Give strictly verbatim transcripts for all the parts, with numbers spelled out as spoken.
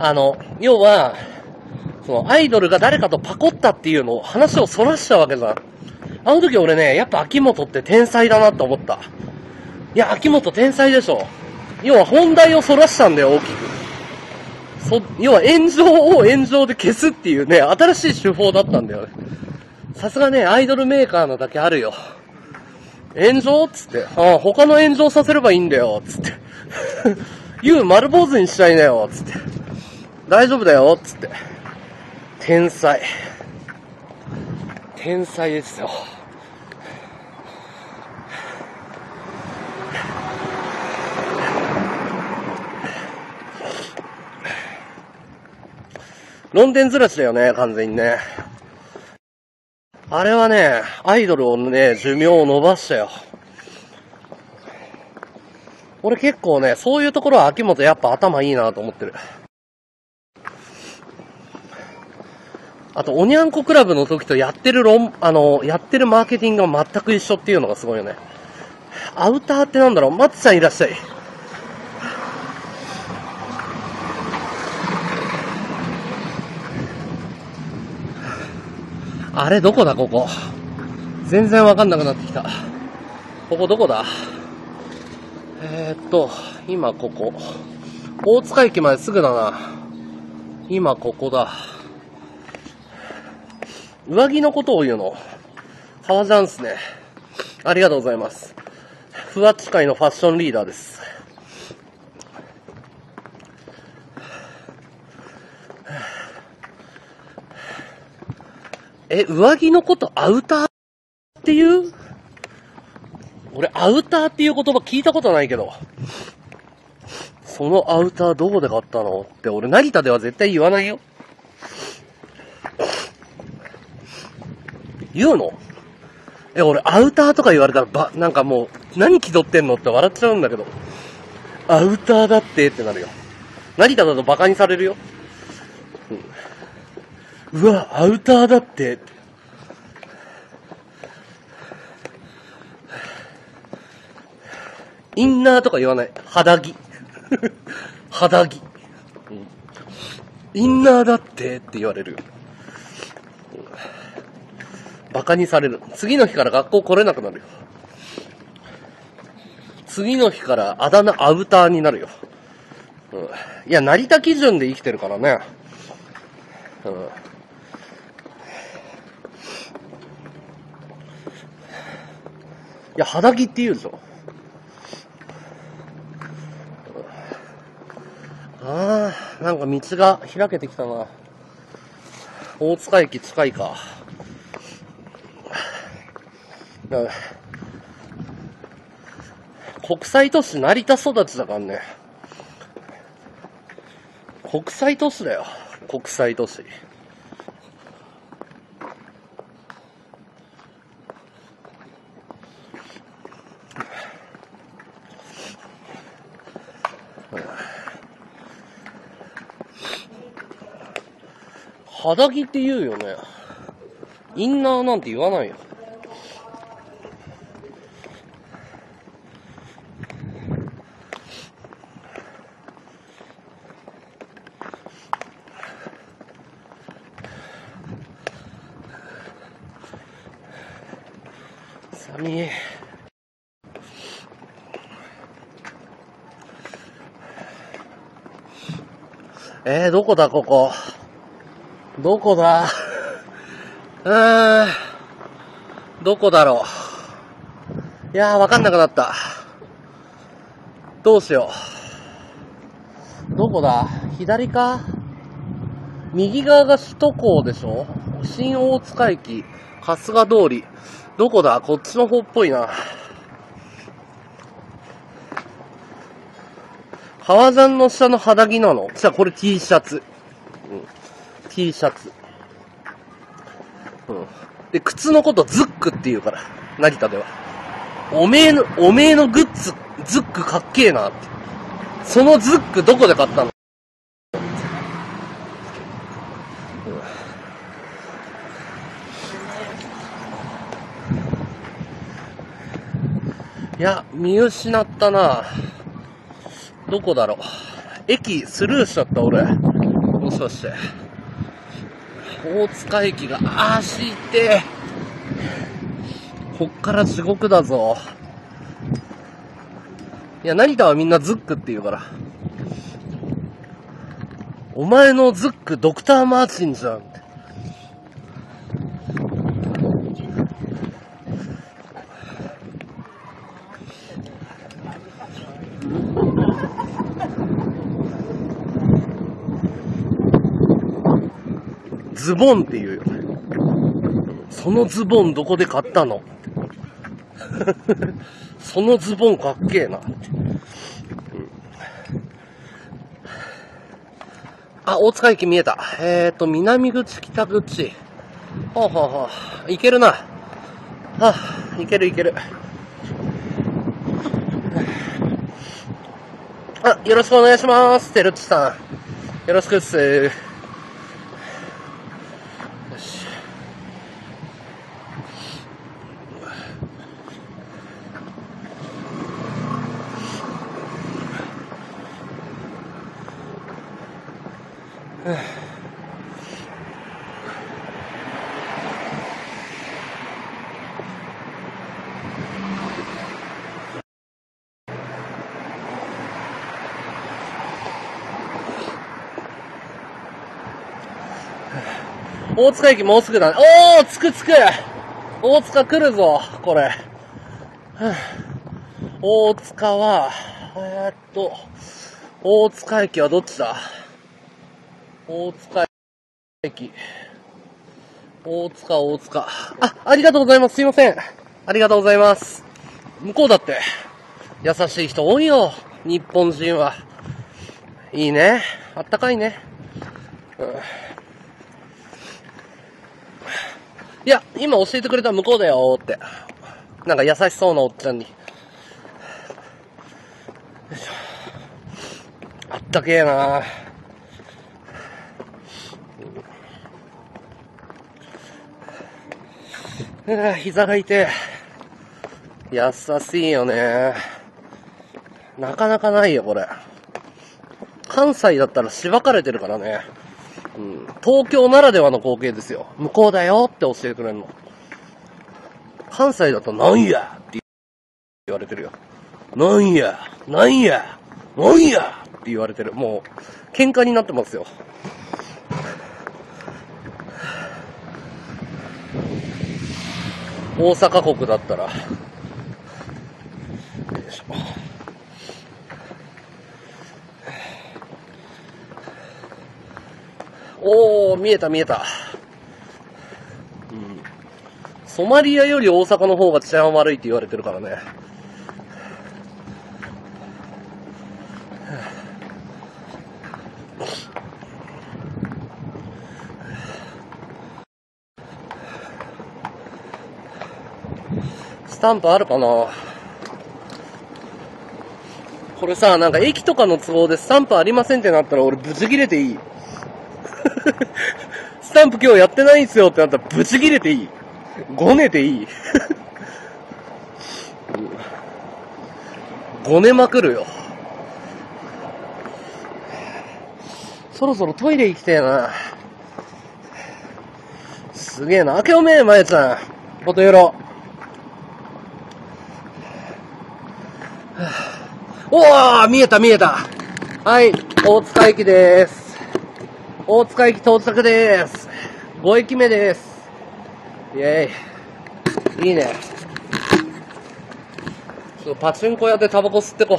あの、要は、そのアイドルが誰かとパコったっていうのを話をそらしたわけだ。あの時俺ね、やっぱ秋元って天才だなって思った。いや、秋元天才でしょ。要は本題をそらしたんだよ、大きく。そ、要は炎上を炎上で消すっていうね、新しい手法だったんだよね。さすがね、アイドルメーカーなだけあるよ。炎上っつって、ああ、他の炎上させればいいんだよ、つって。言う丸坊主にしちゃいなよ、つって。大丈夫だよ、つって。天才。天才ですよ。論点ずらしだよね、完全にね。あれはね、アイドルをね、寿命を伸ばしたよ。俺結構ね、そういうところは秋元やっぱ頭いいなと思ってる。あと、おにゃんこクラブの時とやってる論、あの、やってるマーケティングが全く一緒っていうのがすごいよね。アウターってなんだろう、マツさんいらっしゃい。あれどこだここ。全然わかんなくなってきた。ここどこだ？えーっと、今ここ。大塚駅まですぐだな。今ここだ。上着のことを言うの。革ジャンっすね。ありがとうございます。ふわっち界のファッションリーダーです。え、上着のことアウターっていう？俺、アウターっていう言葉聞いたことないけど。そのアウターどこで買ったのって、俺、成田では絶対言わないよ。言うの？え、俺、アウターとか言われたら、ば、なんかもう、何気取ってんのって笑っちゃうんだけど。アウターだってってなるよ。成田だとバカにされるよ。うんうわ、アウターだって。インナーとか言わない。肌着。肌着。インナーだってって言われる。バカにされる。次の日から学校来れなくなるよ。次の日からあだ名アウターになるよ。うん、いや、成田基準で生きてるからね。うんいや、肌着って言うでしょ。ああ、なんか道が開けてきたな。大塚駅近いか。だから国際都市成田育ちだからね。国際都市だよ。国際都市。肌着って言うよね。インナーなんて言わないよ。寒い。えー、どこだここ。どこだ？うーん。どこだろう。いやー、わかんなくなった。どうしよう。どこだ？左か？右側が首都高でしょ？新大塚駅、春日通り。どこだ？こっちの方っぽいな。革ジャンの下の肌着なの？じゃあこれ T シャツ。うん。T シャツ。うん。で、靴のことズックって言うから、成田では。おめえの、おめえのグッズ、ズックかっけえなって。そのズックどこで買ったの？いや、見失ったな。どこだろう。駅スルーしちゃった、俺。もしかして。大塚駅が、あー、しいて。こっから地獄だぞ。いや、成田はみんなズックって言うから。お前のズック、ドクター・マーチンじゃん。ズボンって言うよ。そのズボンどこで買ったの？そのズボンかっけえな。あ、大塚駅見えた。えーと、南口、北口。はあ、はあはあ、いけるな。はあ、いけるいける。あ、よろしくお願いします。てるっちさん。よろしくっす。大塚駅もうすぐだね。おー、つくつく。大塚来るぞ、これ。大塚は、えーっと、大塚駅はどっちだ？大塚駅。大塚、大塚。あ、ありがとうございます。すいません。ありがとうございます。向こうだって、優しい人多いよ。日本人は。いいね。あったかいね。うん、いや、今教えてくれた向こうだよーって。なんか優しそうなおっちゃんに。あったけえなー。うわ、膝が痛え。優しいよねー。なかなかないよ、これ。関西だったらしばかれてるからね。うん、東京ならではの光景ですよ。向こうだよって教えてくれるの。関西だとなんやって言われてるよ。なんや、なんや、なんやって言われてる。もう、喧嘩になってますよ。大阪国だったら。よいしょ。おー、見えた見えた。うん。ソマリアより大阪の方が治安悪いって言われてるからね。スタンプあるかな？これさ、なんか駅とかの都合でスタンプありませんってなったら俺ブチ切れていい？スタンプ今日やってないんすよってなったらブチ切れていい。ごねていい。ごねまくるよ。そろそろトイレ行きてえな。すげえな。明けおめえ、まやちゃん。ことよろ。おー、見えた見えた。はい、大塚駅でーす。大塚駅到着でーす。ご駅目でーす。イェーイ。いいね。ちょっとパチンコ屋でタバコ吸ってこ。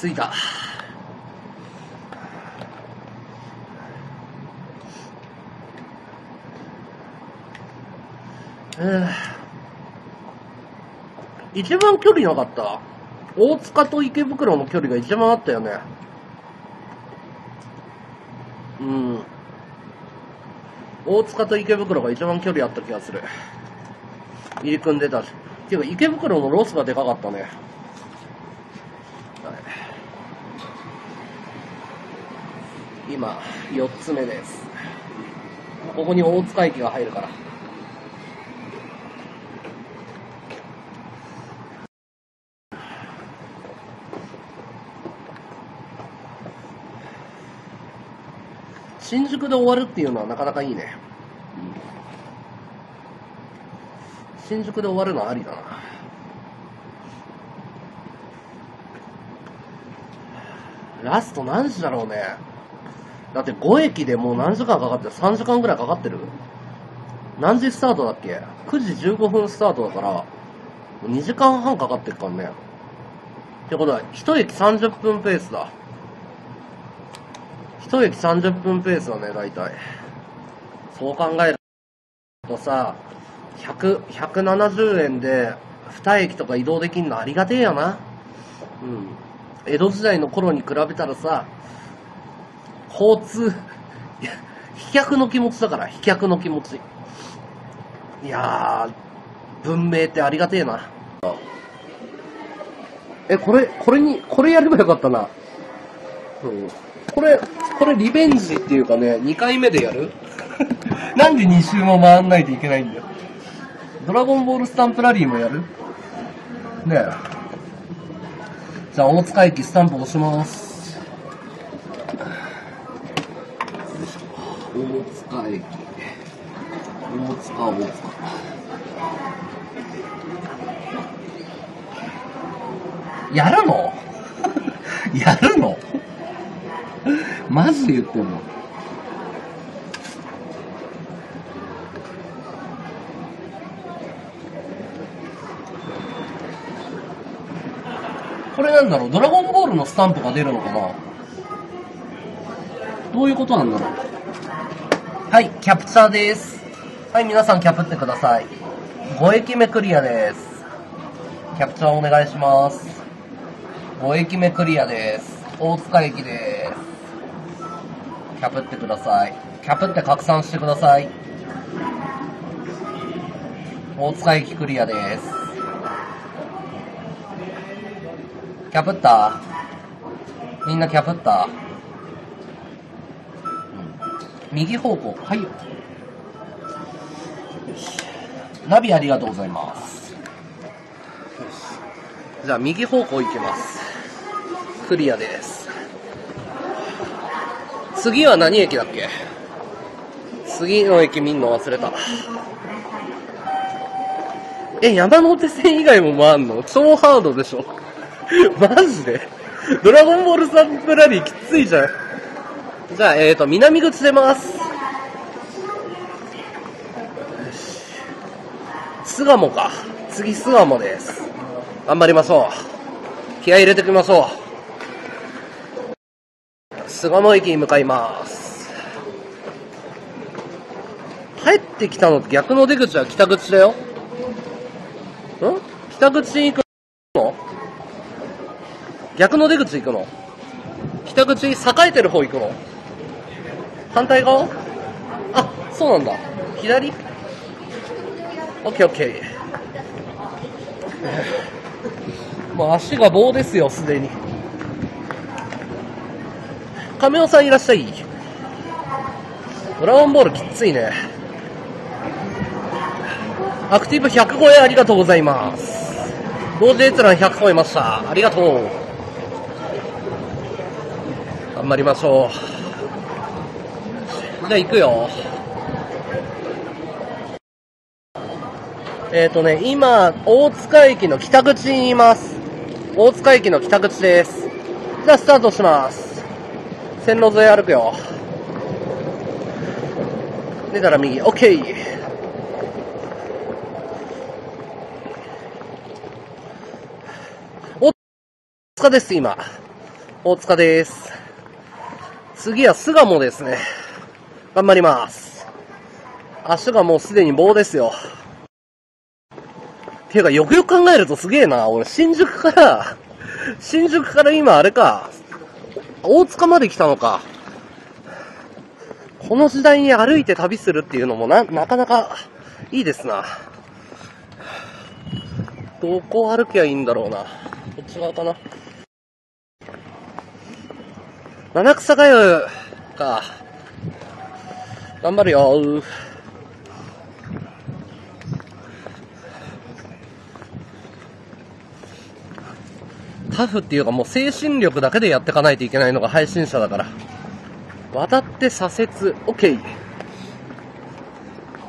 着いた。一番距離なかった。大塚と池袋の距離が一番あったよね。うん。大塚と池袋が一番距離あった気がする。入り組んでたし。ていうか池袋のロスがでかかったね。今よっつめです。ここに大塚駅が入るから。新宿で終わるっていうのはなかなかいいね。新宿で終わるのはありだな。ラスト何時だろうね。だってご駅でもう何時間かかってる ?さん 時間ぐらいかかってる。何時スタートだっけ ?くじじゅうごふんスタートだから、にじかんはんかかってるからね。ってことは、いち駅さんじゅっぷんペースだ。いち駅さんじゅっぷんペースだね、大体。そう考えるとさ、ひゃく、ひゃくななじゅうえんでに駅とか移動できんのありがてえよな。うん。江戸時代の頃に比べたらさ、交通、いや、飛脚の気持ちだから、飛脚の気持ち。いやー、文明ってありがてえな。え、これ、これに、これやればよかったな。うん。これ、これリベンジっていうかね、にかいめでやるなんでに周も回んないといけないんだよ。ドラゴンボールスタンプラリーもやるねえ。じゃあ、大塚駅スタンプ押します。大塚駅。大塚、大塚。やるのやるのマジで言ってんの。これなんだろう、ドラゴンボールのスタンプが出るのかな、どういうことなんだろう。はい、キャプチャーです。はい、皆さんキャプってください。ご駅目クリアです。キャプチャーお願いします。ご駅目クリアです。大塚駅です。キャプってください。キャプって拡散してください。大塚駅クリアです。キャプったみんなキャプった、うん、右方向、はいよ。ナビありがとうございます。じゃあ右方向行きます。クリアです。次は何駅だっけ。次の駅見んの忘れた。え、山手線以外も回んの超ハードでしょマジでドラゴンボールスタンプラリーきついじゃん。じゃあ、えーと、南口出ます。巣鴨か。次、巣鴨です。頑張りましょう。気合い入れてきましょう。巣鴨駅に向かいます。帰ってきたのって逆の出口は北口だよ。ん?北口に行くの?逆の出口行くの?北口、栄えてる方行くの?反対側?あ、そうなんだ。左?オッケーオッケー。もう足が棒ですよ、すでに。亀尾さんいらっしゃい。ドラゴンボールきついね。アクティブひゃく超えありがとうございます。同時閲覧ひゃく超えました。ありがとう。頑張りましょう。じゃあ行くよ。えっとね、今大塚駅の北口にいます。大塚駅の北口です。じゃあスタートします。線路沿い歩くよ。出たら右 OK。 大塚です。今大塚です。次は巣鴨ですね。頑張ります。足がもうすでに棒ですよ。ていうか、よくよく考えるとすげえな。俺、新宿から、新宿から今あれか、大塚まで来たのか。この時代に歩いて旅するっていうのもな、なかなかいいですな。どこ歩きゃいいんだろうな。こっち側かな。七草がゆか。頑張るよ。タフっていうかもう精神力だけでやっていかないといけないのが配信者だから。渡って左折、OK。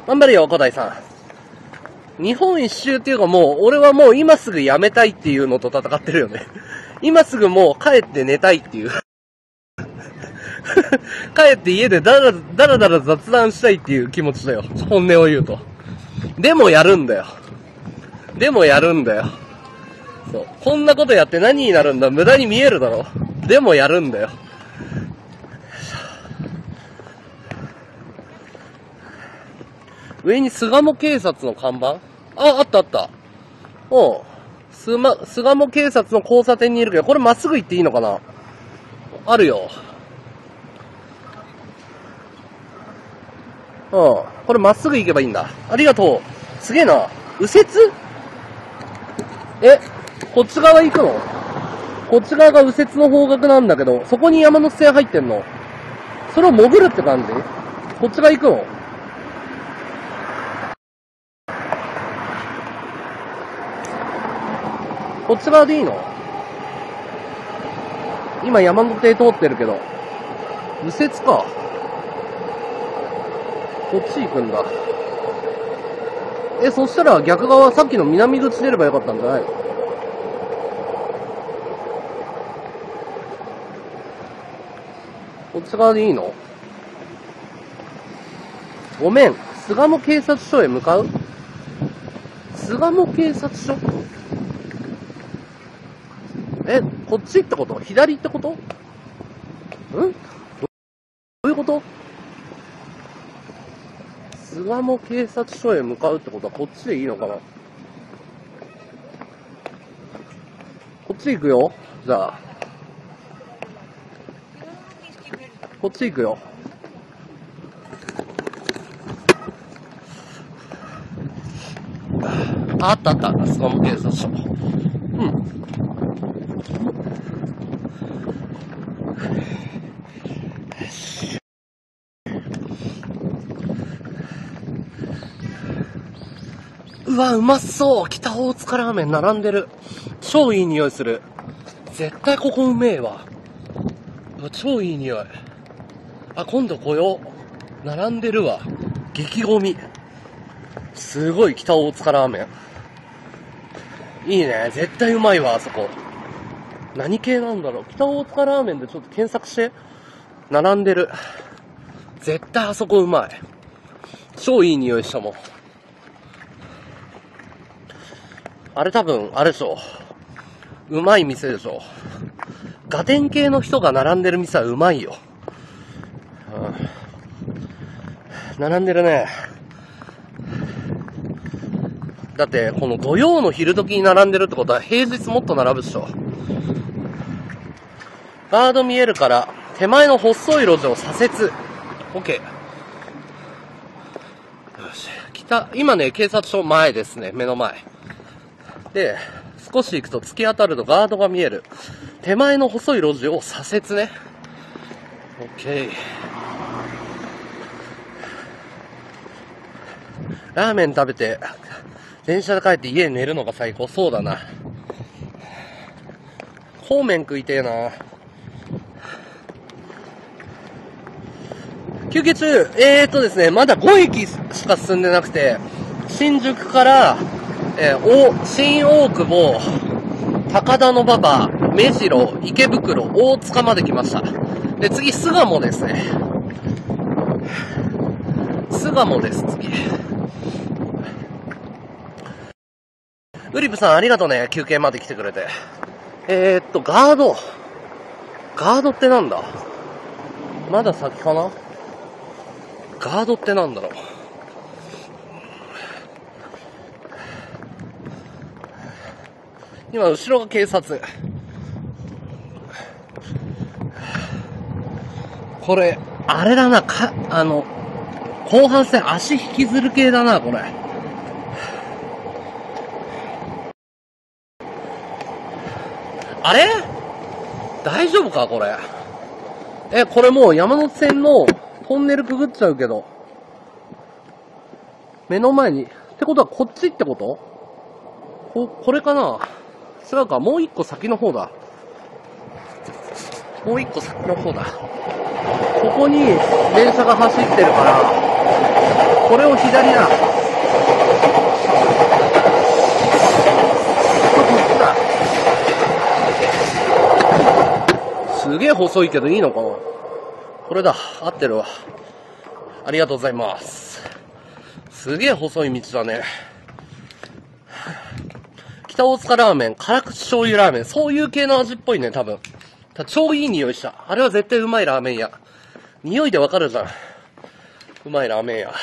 頑張るよ、小田井さん。日本一周っていうかもう、俺はもう今すぐやめたいっていうのと戦ってるよね。今すぐもう帰って寝たいっていう。帰って家でだらだらだら雑談したいっていう気持ちだよ。本音を言うと。でもやるんだよ。でもやるんだよ。そう。こんなことやって何になるんだ？無駄に見えるだろ。でもやるんだよ。上に巣鴨警察の看板？あ、あったあった。おう。すま、巣鴨警察の交差点にいるけど、これまっすぐ行っていいのかな？あるよ。うん。これまっすぐ行けばいいんだ。ありがとう。すげえな。右折？え、こっち側行くの？こっち側が右折の方角なんだけど、そこに山の線入ってんの？それを潜るって感じ？こっち側行くの？こっち側でいいの？今山手通ってるけど。右折か。こっち行くんだ。え、そしたら逆側、さっきの南口出ればよかったんじゃないの？こっち側でいいの？ごめん。巣鴨警察署へ向かう？巣鴨警察署？え、こっちってこと？左ってこと？ん？どういうこと？巣鴨警察署へ向かうってことはこっちでいいのかな？こっち行くよ。じゃあ。こっち行くよ。あったあった。巣鴨警察署。うん。うわ、うまそう。北大塚ラーメン並んでる。超いい匂いする。絶対ここうめえわ。うわ、超いい匂い。あ、今度来よう。並んでるわ。激ゴミ。すごい北大塚ラーメン。いいね。絶対うまいわ、あそこ。何系なんだろう。北大塚ラーメンでちょっと検索して。並んでる。絶対あそこうまい。超いい匂いしたもん。あれ多分、あれでしょ。うまい店でしょ。ガテン系の人が並んでる店はうまいよ。うん、並んでるね。だって、この土曜の昼時に並んでるってことは平日もっと並ぶでしょ。ガード見えるから、手前の細い路地を左折。OK。よし。北、今ね、警察署前ですね。目の前。で、少し行くと突き当たるとガードが見える。手前の細い路地を左折ね。OK。ラーメン食べて、電車で帰って家に寝るのが最高。そうだな。方面食いてえな。休憩中、えーとですね、まだごえきしか進んでなくて、新宿から、えー、新大久保、高田馬場、目白、池袋、大塚まで来ました。で、次、巣鴨ですね。巣鴨です、次。ウリプさん、ありがとうね、休憩まで来てくれて。えーっと、ガード。ガードってなんだ？まだ先かな？ガードってなんだろう。今、後ろが警察。これ、あれだな、か、あの、後半戦足引きずる系だな、これ。あれ？大丈夫か、これ。え、これもう山手線のトンネルくぐっちゃうけど。目の前に。ってことはこっちってこと？こ、これかな？違うか。もう一個先の方だ。もう一個先の方だ。ここに電車が走ってるから、これを左だ。すげえ細いけどいいのかな？これだ。合ってるわ。ありがとうございます。すげえ細い道だね。北大塚ラーメン、辛口醤油ラーメン。そういう系の味っぽいね、多分。超いい匂いした。あれは絶対うまいラーメン屋。匂いでわかるじゃん。うまいラーメン屋。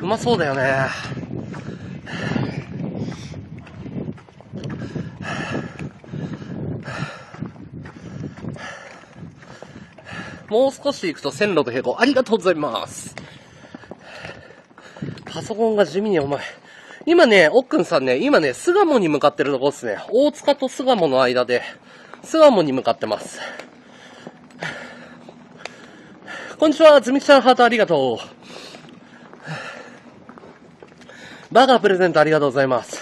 うまそうだよね。もう少し行くと線路と並行。ありがとうございます。パソコンが地味に重い。今ね、おっくんさんね、今ね、巣鴨に向かってるとこですね。大塚と巣鴨の間で、巣鴨に向かってます。こんにちは、ズミちゃんハートありがとう。バカプレゼントありがとうございます。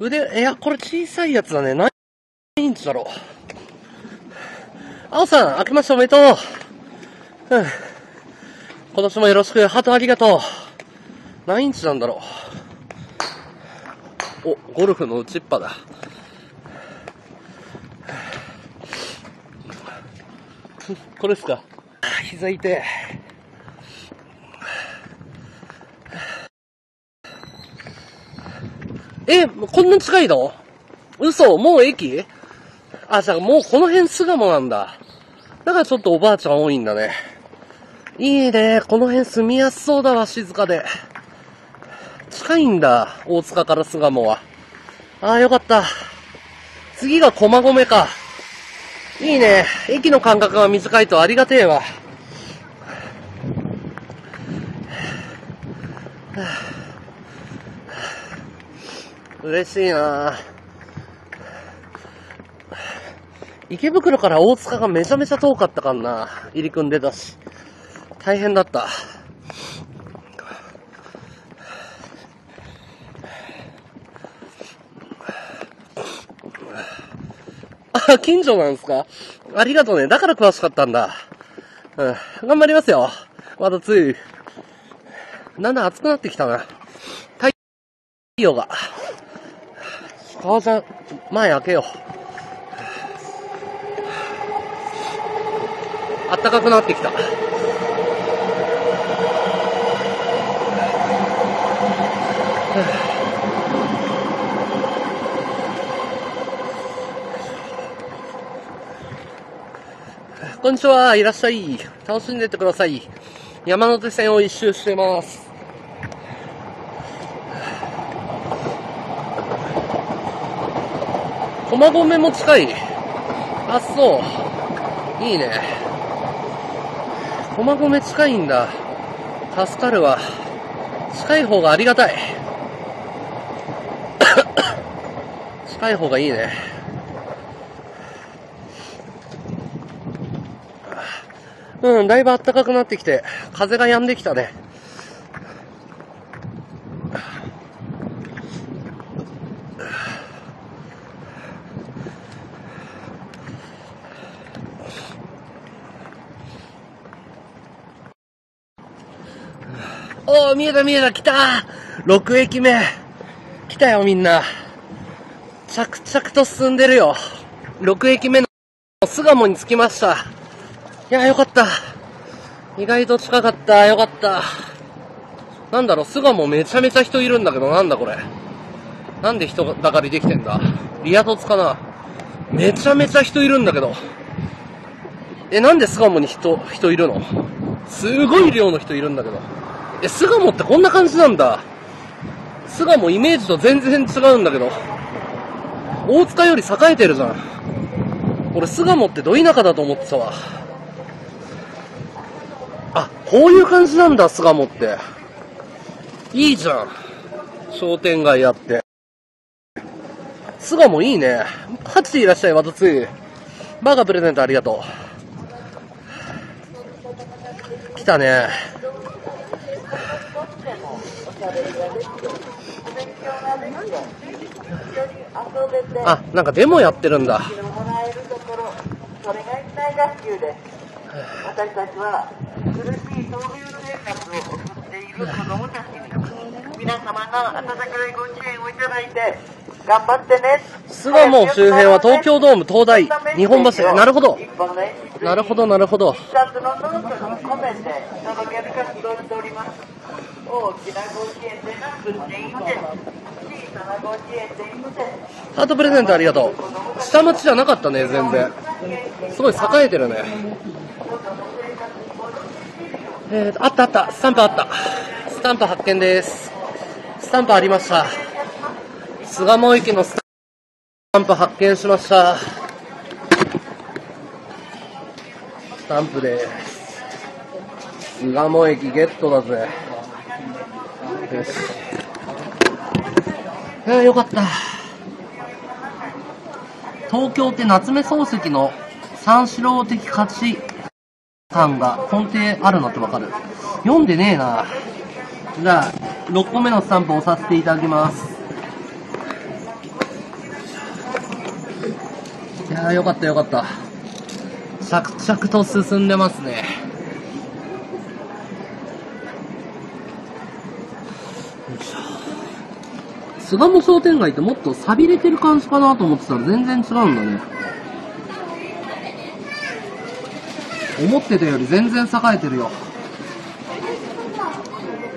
腕、いや、これ小さいやつだね。何インチだろう。青さん、明けましておめでとう。うん。今年もよろしく、ハートありがとう。何インチなんだろう。お、ゴルフの打ちっぱだ。これですか。膝痛い。え、こんな近いの？嘘、もう駅？あ、じゃあもうこの辺巣鴨なんだ。だからちょっとおばあちゃん多いんだね。いいね、この辺住みやすそうだわ、静かで。近いんだ、大塚から巣鴨は。ああ、よかった。次が駒込か。いいね、駅の間隔が短いとありがてえわ。嬉しいなぁ。池袋から大塚がめちゃめちゃ遠かったからな。入り組んでたし。大変だった。あ、近所なんですか？ありがとうね。だから詳しかったんだ。うん。頑張りますよ。まだつい。だんだん暑くなってきたな。太陽が。川ちゃん、前開けよう。あったかくなってきた。こんにちは、いらっしゃい。楽しんでってください。山手線を一周してます。駒込も近い。あ、そう。いいね。駒込近いんだ。助かるわ。近い方がありがたい。近い方がいいね。うん、だいぶ暖かくなってきて、風が止んできたね。おー、見えた見えた、来たー !ろく 駅目。来たよみんな。着々と進んでるよ。ろく駅目の巣鴨に着きました。いやーよかった。意外と近かった。よかった。なんだろう、巣鴨めちゃめちゃ人いるんだけど、なんだこれ。なんで人だかりできてんだ。リア凸かな。めちゃめちゃ人いるんだけど。え、なんで巣鴨に人、人いるの？すごい量の人いるんだけど。え、巣鴨ってこんな感じなんだ。巣鴨イメージと全然違うんだけど。大塚より栄えてるじゃん。俺巣鴨ってど田舎だと思ってたわ。あ、こういう感じなんだ巣鴨って。いいじゃん、商店街あって。巣鴨いいね。パチでいらっしゃい。またついバーガープレゼントありがとう。来たね。あ、なんかデモやってるんだ。巣鴨周辺は東京ドーム、東大、日本橋。なるほどなるほどなるほど。ハートプレゼントありがとう。下町じゃなかったね、全然。すごい栄えてるね。えーと、あったあった、スタンプあった。スタンプ発見です。スタンプありました。巣鴨駅のスタンプ発見しました。スタンプです。巣鴨駅ゲットだぜ。よし。えー、よかった。東京って夏目漱石の三四郎的価値観が根底あるのってわかる。読んでねえな。じゃあ、ろっこめのスタンプを押させていただきます。いやー、よかったよかった。着々と進んでますね。よいしょ。巣鴨商店街ってもっと寂れてる感じかなと思ってたら全然違うんだね。思ってたより全然栄えてるよ。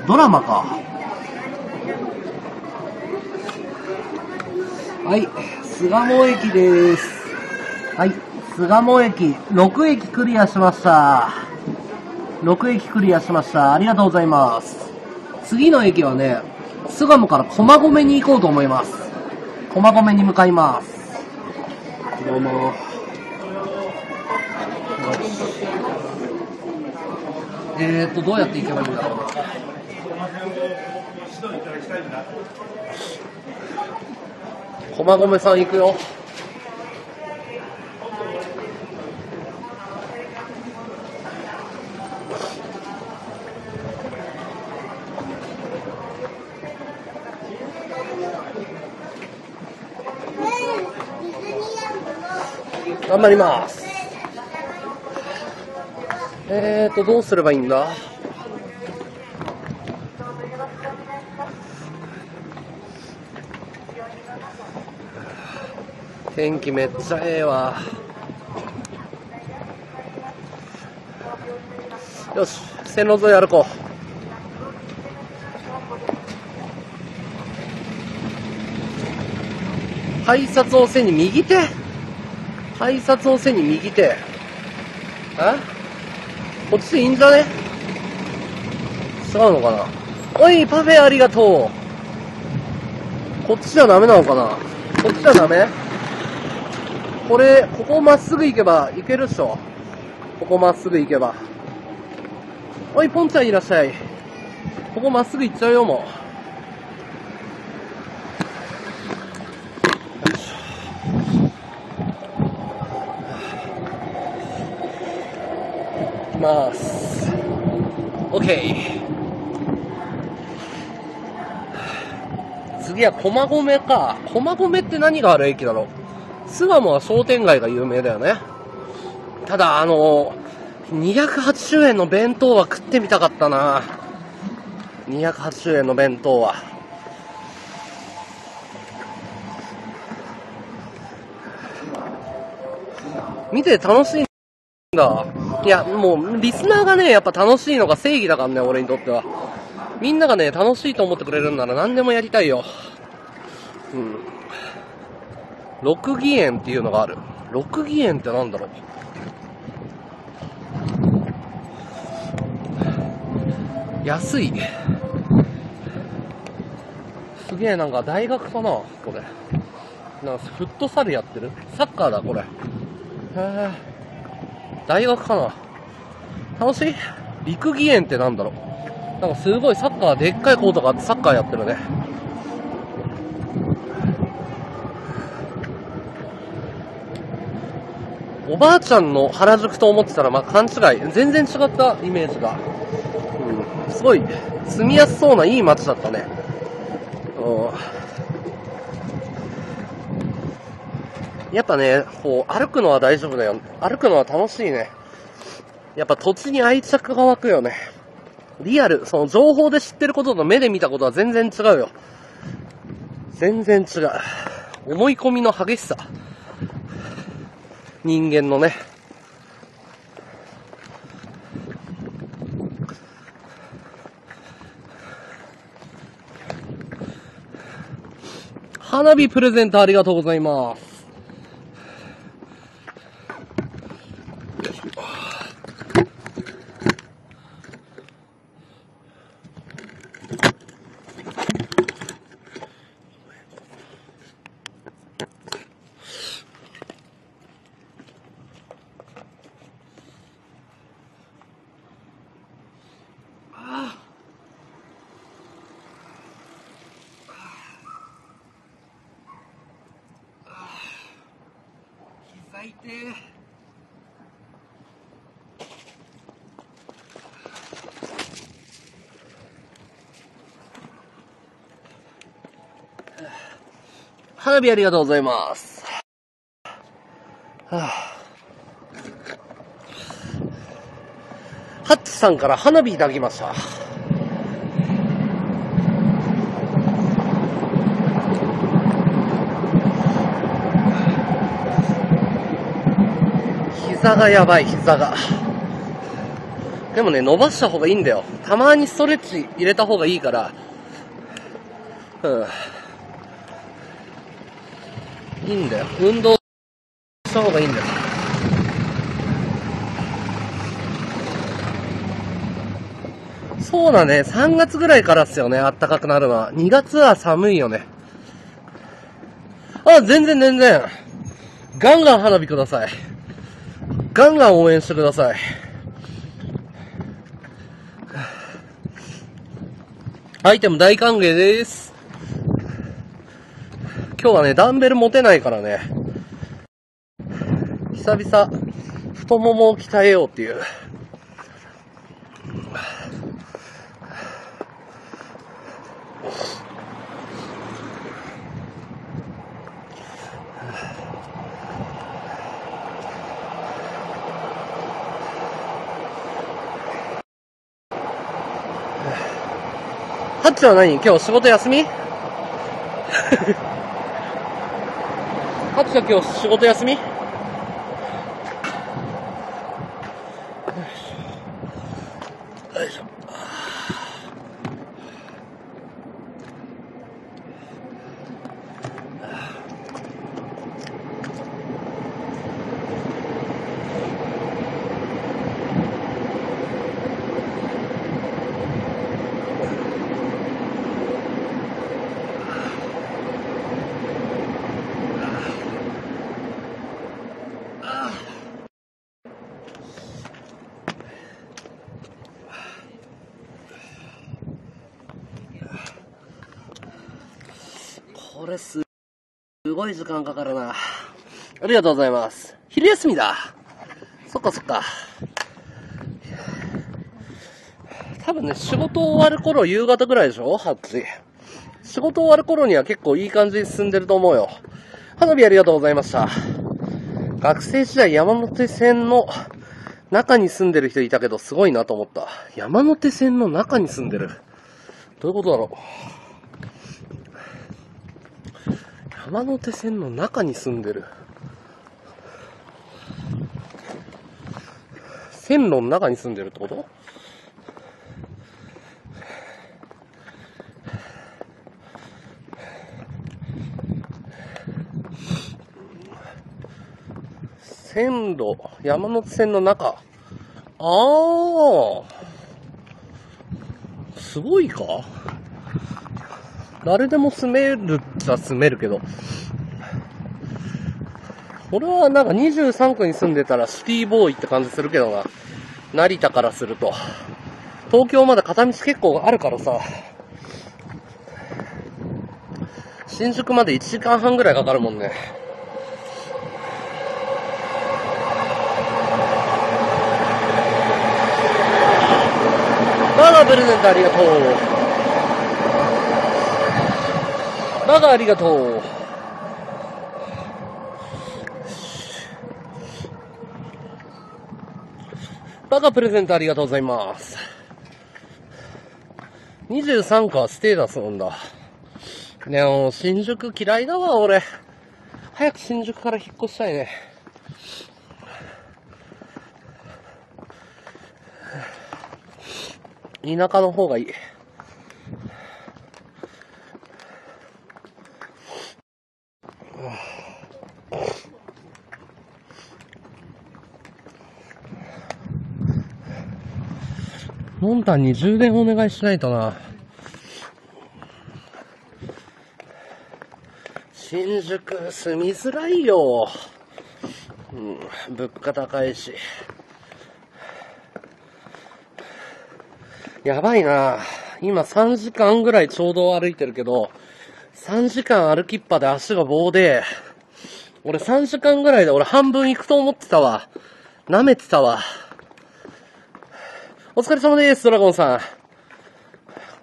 ドラマか。はい、巣鴨駅です。はい、巣鴨駅、ろく駅クリアしました。ろく駅クリアしました。ありがとうございます。次の駅はね、巣鴨から駒込に行こうと思います。駒込に向かいます。どうも。えーっと、どうやって行けばいいんだろう。駒込さん行くよ。頑張ります。えーと、どうすればいいんだ。天気めっちゃええわ。よし、線路沿い歩こう。改札を背に右手。改札を背に右手。え？こっちでいいんじゃね？違うのかな？おい、パフェありがとう。こっちじゃダメなのかな？こっちじゃダメ？これ、ここをまっすぐ行けば行けるでしょ？ここまっすぐ行けば。おい、ポンちゃんいらっしゃい。ここまっすぐ行っちゃうよ、もう。次は駒込か。駒込って何がある駅だろう。巣鴨は商店街が有名だよね。ただあのー、にひゃくはちじゅうえんの弁当は食ってみたかったな。にひゃくはちじゅうえんの弁当は。見て楽しいんだ。いや、もうリスナーがね、やっぱ楽しいのが正義だからね、俺にとっては。みんながね、楽しいと思ってくれるんなら何でもやりたいよ。うん。六義園っていうのがある。六義園ってなんだろう。安い。すげえ、なんか大学かな、これ。なんかフットサルやってるサッカーだ、これ。へえ。大学かな。楽しい。陸技園ってなんだろう。なんかすごいサッカー、でっかいコートがあってサッカーやってるね。おばあちゃんの原宿と思ってたら、まあ、勘違い。全然違ったイメージが。うん。すごい、住みやすそうないい街だったね。うん。やっぱね、こう、歩くのは大丈夫だよ。歩くのは楽しいね。やっぱ土地に愛着が湧くよね。リアル、その情報で知ってることと目で見たことは全然違うよ。全然違う。思い込みの激しさ。人間のね。花火プレゼントありがとうございます。花火ありがとうございます。はあ、ハッチさんから花火いただきました。膝がやばい、膝が。でもね、伸ばした方がいいんだよ。たまにストレッチ入れた方がいいから。うん。いいんだよ。運動した方がいいんだよ。そうだね。さんがつぐらいからっすよね。暖かくなるのは。にがつは寒いよね。あ、全然全然。ガンガン花火ください。ガンガン応援してください。アイテム大歓迎です。今日はね、ダンベル持てないからね、久々、太ももを鍛えようっていう。ハッチは何？今日仕事休み？ハッチは今日仕事休み？これすごい時間かかるな。ありがとうございます。昼休みだ。そっかそっか。多分ね、仕事終わる頃夕方ぐらいでしょ？ハッチ。仕事終わる頃には結構いい感じに進んでると思うよ。花火ありがとうございました。学生時代山手線の中に住んでる人いたけどすごいなと思った。山手線の中に住んでる。どういうことだろう。山手線の中に住んでる。線路の中に住んでるってこと？線路、山手線の中。ああ、すごいか？誰でも住めるっちゃ住めるけど、俺はなんかにじゅうさんくに住んでたらシティボーイって感じするけどな。成田からすると。東京まだ片道結構あるからさ。新宿までいちじかんはんぐらいかかるもんね。バガープレゼントありがとう。バガーありがとう。バカプレゼントありがとうございます。にじゅうさんくはステータスなんだ。ねえ、もう新宿嫌いだわ、俺。早く新宿から引っ越したいね。田舎の方がいい。モンタンに充電お願いしないとな。新宿住みづらいよ、うん、物価高いしやばいな。今さんじかんぐらいちょうど歩いてるけど、さんじかん歩きっぱで足が棒で、俺さんじかんぐらいで俺半分行くと思ってたわ。舐めてたわ。お疲れ様です、ドラゴンさん。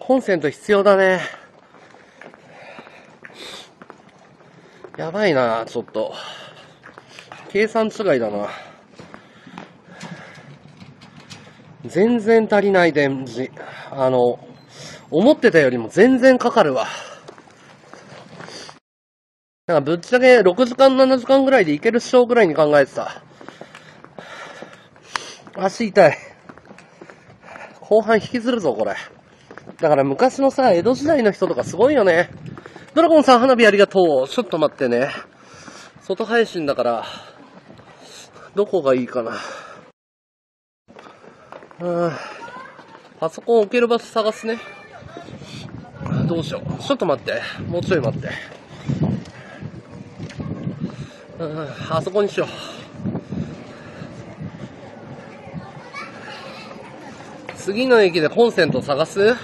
コンセント必要だね。やばいな、ちょっと。計算違いだな。全然足りない電池。あの、思ってたよりも全然かかるわ。なんかぶっちゃけろくじかんななじかんぐらいでいけるっしょぐらいに考えてた。足痛い。後半引きずるぞ、これ。だから昔のさ、江戸時代の人とかすごいよね。ドラゴンさん、花火ありがとう。ちょっと待ってね。外配信だから、どこがいいかな。うん。パソコン置ける場所探すね。どうしよう。ちょっと待って。もうちょい待って。うん、あそこにしよう。次の駅でコンセント探す？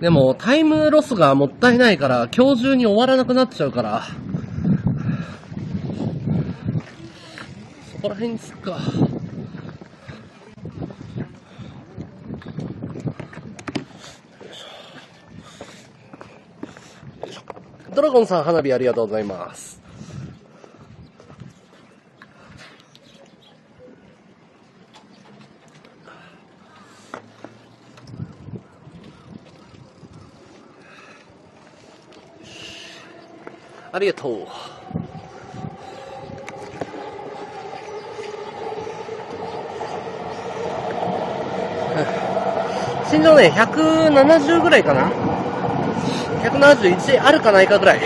でもタイムロスがもったいないから今日中に終わらなくなっちゃうから、そこら辺につくか。ドラゴンさん、花火ありがとうございます。ありがとう。心臓ね、ひゃくななじゅうぐらいかな。ひゃくななじゅういちあるかないかぐらい。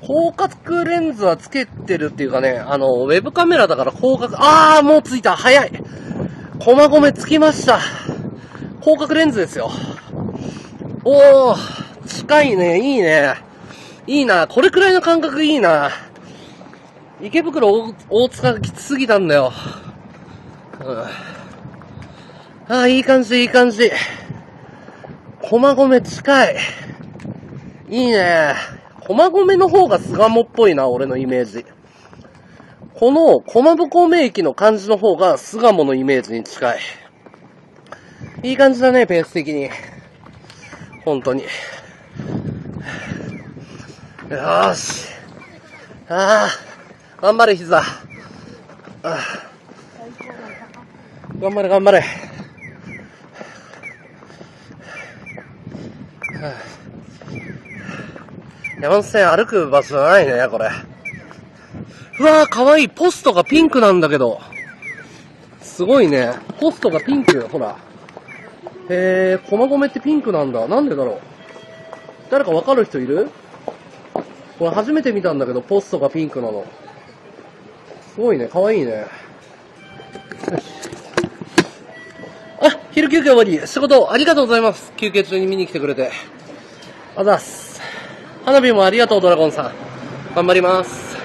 広角レンズはつけてるっていうかね、あのウェブカメラだから広角、ああもうついた、早い。駒込つきました。広角レンズですよ。おー、近いね、いいね。いいな、これくらいの感覚いいな。池袋大塚がきつすぎたんだよ。うん、ああ、いい感じ、いい感じ。駒込近い。いいね。駒込の方が巣鴨っぽいな、俺のイメージ。この駒込駅の感じの方が巣鴨のイメージに近い。いい感じだね、ペース的に。本当に。よーし。ああ。頑張れ、膝。ああ。頑張れ、頑張れ。はあ、山手線歩く場所じゃないね、これ。うわー、かわいい。ポストがピンクなんだけど。すすごいね。ポストがピンク。ほら。へぇ、駒込ってピンクなんだ。なんでだろう。誰かわかる人いる？これ初めて見たんだけど、ポストがピンクなの。すごいね。かわいいね。あ、昼休憩終わり。仕事ありがとうございます。休憩中に見に来てくれて。あざっす。花火もありがとう、ドラゴンさん。頑張ります。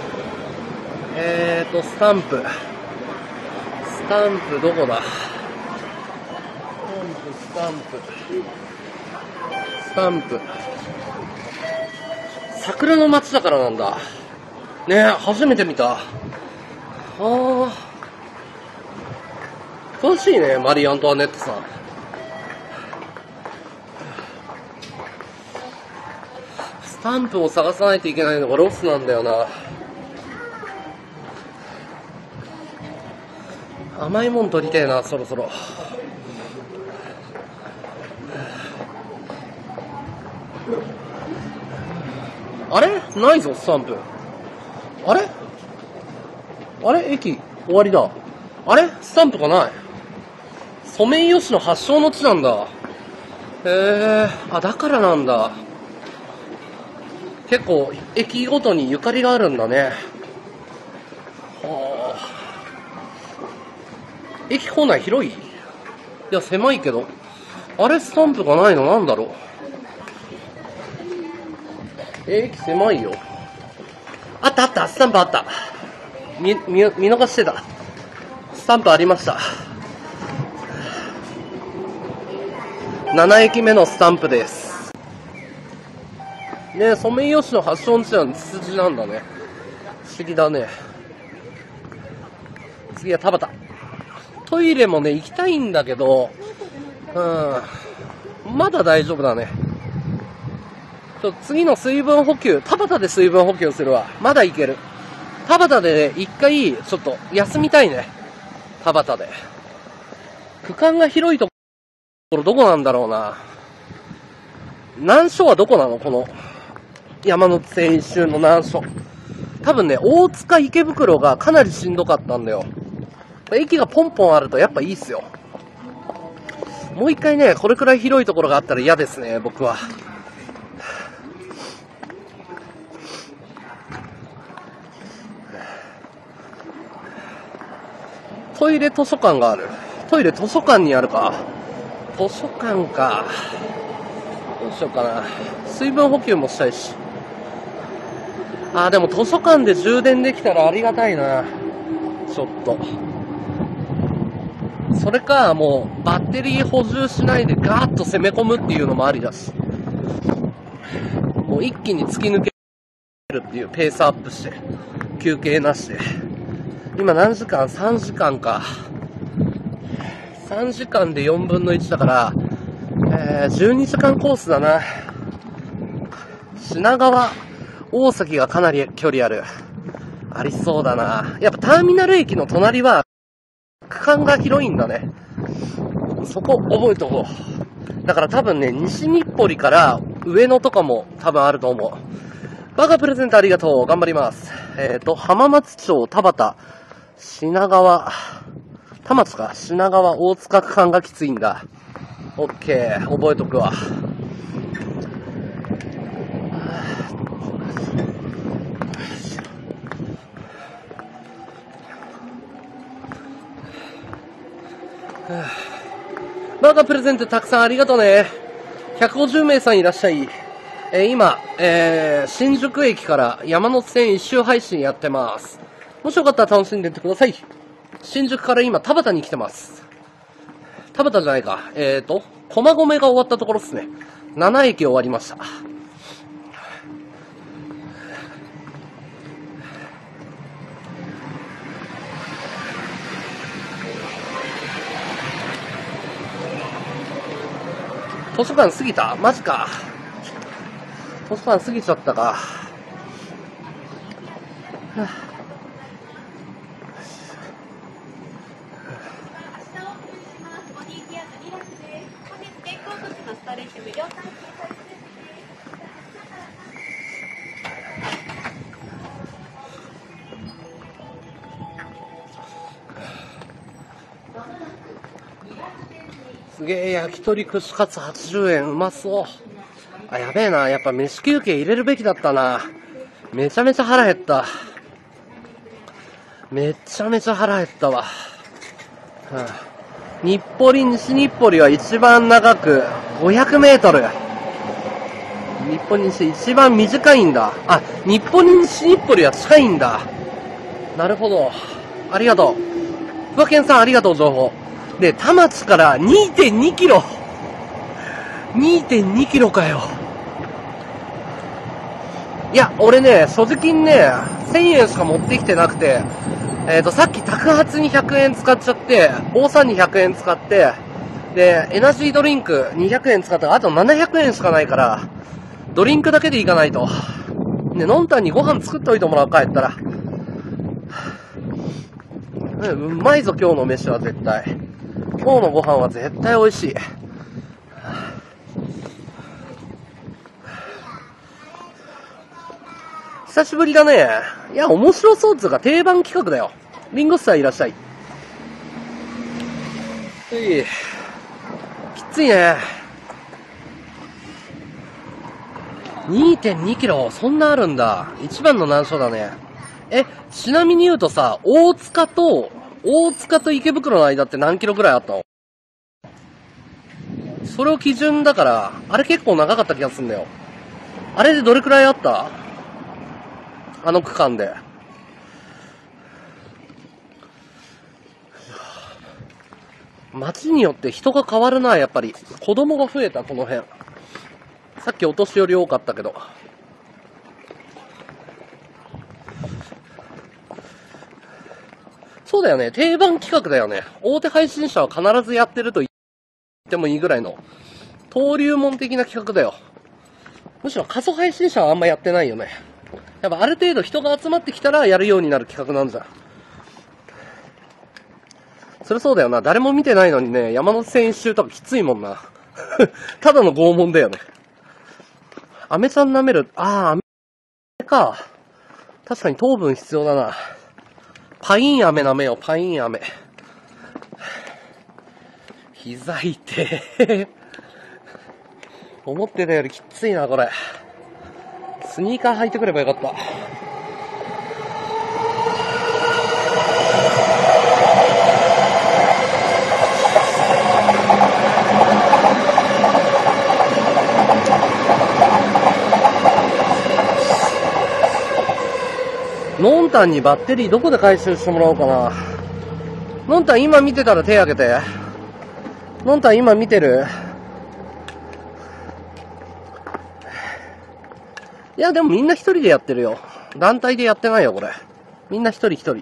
えーと、スタンプ。スタンプどこだ？スタンプ、スタンプ。スタンプ。桜の街だからなんだ。ねえ、初めて見た。ああ。詳しいね、マリー・アントワネットさん。スタンプを探さないといけないのがロスなんだよな。甘いもん取りてえな、そろそろ。あれ？ないぞ、スタンプ。あれ？あれ？駅、終わりだ。あれ？スタンプがない。ソメイヨシノ発祥の地なんだ。へえ、あ、だからなんだ。結構、駅ごとにゆかりがあるんだね。はあ。駅構内広い？いや、狭いけど。あれ、スタンプがないのなんだろう。駅狭いよ。あったあった、スタンプあった。見、見、見逃してた。スタンプありました。ななえきめのスタンプです。ねえ、ソメイヨシノ発祥の地のツツジなんだね。不思議だね。次は田畑。トイレもね、行きたいんだけど、うん、まだ大丈夫だね。ちょっと次の水分補給、田畑で水分補給するわ。まだいける。田畑でね、一回、ちょっと休みたいね。田畑で。区間が広いところ、どこなんだろうな。難所はどこなの？この、山手線一周の難所。多分ね、大塚池袋がかなりしんどかったんだよ。駅がポンポンあるとやっぱいいっすよ。もう一回ね、これくらい広いところがあったら嫌ですね、僕は。トイレ図書館がある。トイレ図書館にあるか。図書館か。どうしようかな。水分補給もしたいし。あー、でも図書館で充電できたらありがたいな。ちょっと。それか、もう、バッテリー補充しないでガーッと攻め込むっていうのもありだし。もう一気に突き抜けるっていう、ペースアップして。休憩なしで。今何時間 ?さん 時間か。さんじかんでよんぶんのいちだから、えー、じゅうにじかんコースだな。品川、大崎がかなり距離ある。ありそうだな。やっぱターミナル駅の隣は、区間が広いんだね。そこ覚えておこう。だから多分ね、西日暮里から上野とかも多分あると思う。バカプレゼントありがとう。頑張ります。えっと、浜松町、田畑、品川、田松か、品川、大塚区間がきついんだ。オッケー、覚えとくわ。バーガープレゼントたくさんありがとうね。ひゃくごじゅうめいさんいらっしゃい。えー、今、えー、新宿駅から山手線一周配信やってます。もしよかったら楽しんでってください。新宿から今、田畑に来てます。田畑じゃないか。えーと、駒込が終わったところっすね。ななえき終わりました。図書館過ぎた？マジか。図書館過ぎちゃったか。すげえ、焼き鳥串カツはちじゅうえん、うまそう。あ、やべえな、やっぱ飯休憩入れるべきだったな。めちゃめちゃ腹減った、めちゃめちゃ腹減ったわ。はあ、日暮里、西日暮里は一番長くごひゃくメートル。日暮里西一番短いんだ。あ、日暮里西日暮里は近いんだ。なるほど。ありがとう。福岡県さんありがとう情報。で、田町から にてんにキロ。にてんにキロかよ。いや、俺ね、所持金ね、せんえんしか持ってきてなくて、えっと、さっき宅発にひゃくえん使っちゃって、王さんにひゃくえん使って、で、エナジードリンクにひゃくえん使ったから、あとななひゃくえんしかないから、ドリンクだけでいかないと。ね、のんたんにご飯作っておいてもらう、帰ったら。うまいぞ、今日の飯は絶対。今日のご飯は絶対美味しい。久しぶりだね。いや、面白そうっつうか、定番企画だよ。リンゴスターいらっしゃい。うい。きついね。にてんにキロ、そんなあるんだ。一番の難所だね。え、ちなみに言うとさ、大塚と、大塚と池袋の間って何キロぐらいあったの？それを基準だから、あれ結構長かった気がするんだよ。あれでどれくらいあった？あの区間で。街によって人が変わるな、やっぱり。子供が増えた、この辺。さっきお年寄り多かったけど。そうだよね、定番企画だよね。大手配信者は必ずやってると言ってもいいぐらいの、登竜門的な企画だよ。むしろ過疎配信者はあんまやってないよね。やっぱある程度人が集まってきたらやるようになる企画なんじゃん。それそうだよな。誰も見てないのにね、山手線一周とかきついもんな。ただの拷問だよね。アメちゃん舐める。ああ、アメか。確かに糖分必要だな。パインアメ舐めよ、パインアメ。膝痛え。思ってたよりきついな、これ。スニーカー履いてくればよかった。のんたんにバッテリーどこで回収してもらおうかな。のんたん今見てたら手挙げて。のんたん今見てる？いや、でもみんな一人でやってるよ。団体でやってないよ、これ。みんな一人一人。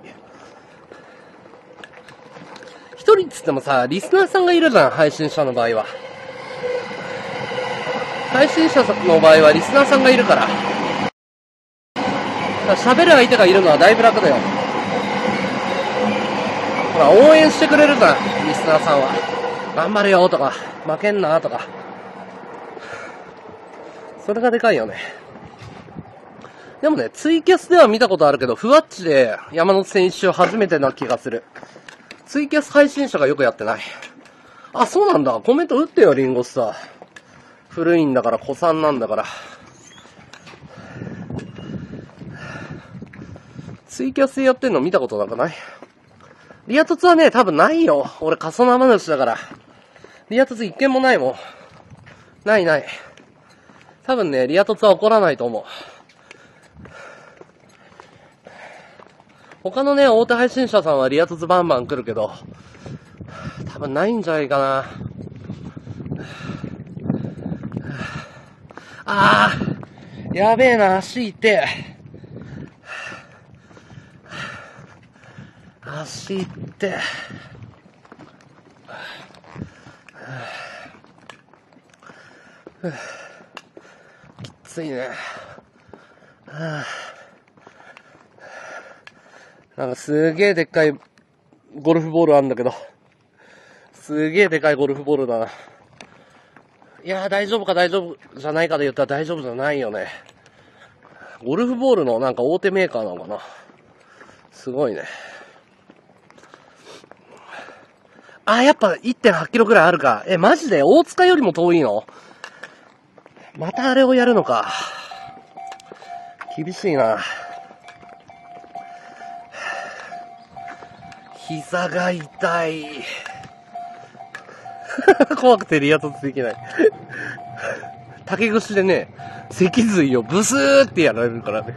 一人っつってもさ、リスナーさんがいるじゃん、配信者の場合は。配信者の場合はリスナーさんがいるから。喋る相手がいるのはだいぶ楽だよ。ほら、応援してくれるじゃん、リスナーさんは。頑張れよとか、負けんなとか。それがでかいよね。でもね、ツイキャスでは見たことあるけど、ふわっちで山手線一周初めてな気がする。ツイキャス配信者がよくやってない。あ、そうなんだ。コメント打ってよ、リンゴスター。古いんだから、古参なんだから。ツイキャスでやってんの見たことなくない？リア凸はね、多分ないよ。俺、過疎生主だから。リア凸一件もないもん。ないない。多分ね、リア凸は起こらないと思う。他のね、大手配信者さんはリア凸バンバン来るけど、多分ないんじゃないかな。あー、やべえな、足痛え。足痛え。きついね。なんかすーげーでっかいゴルフボールあんだけど。すーげーでかいゴルフボールだな。いやー、大丈夫か大丈夫じゃないかで言ったら大丈夫じゃないよね。ゴルフボールのなんか大手メーカーなのかな。すごいね。あー、やっぱ いってんはちキロぐらいあるか。え、マジで大塚よりも遠いの？またあれをやるのか。厳しいな。膝が痛い。怖くてリア突できない。竹串でね、脊髄をブスーってやられるからね。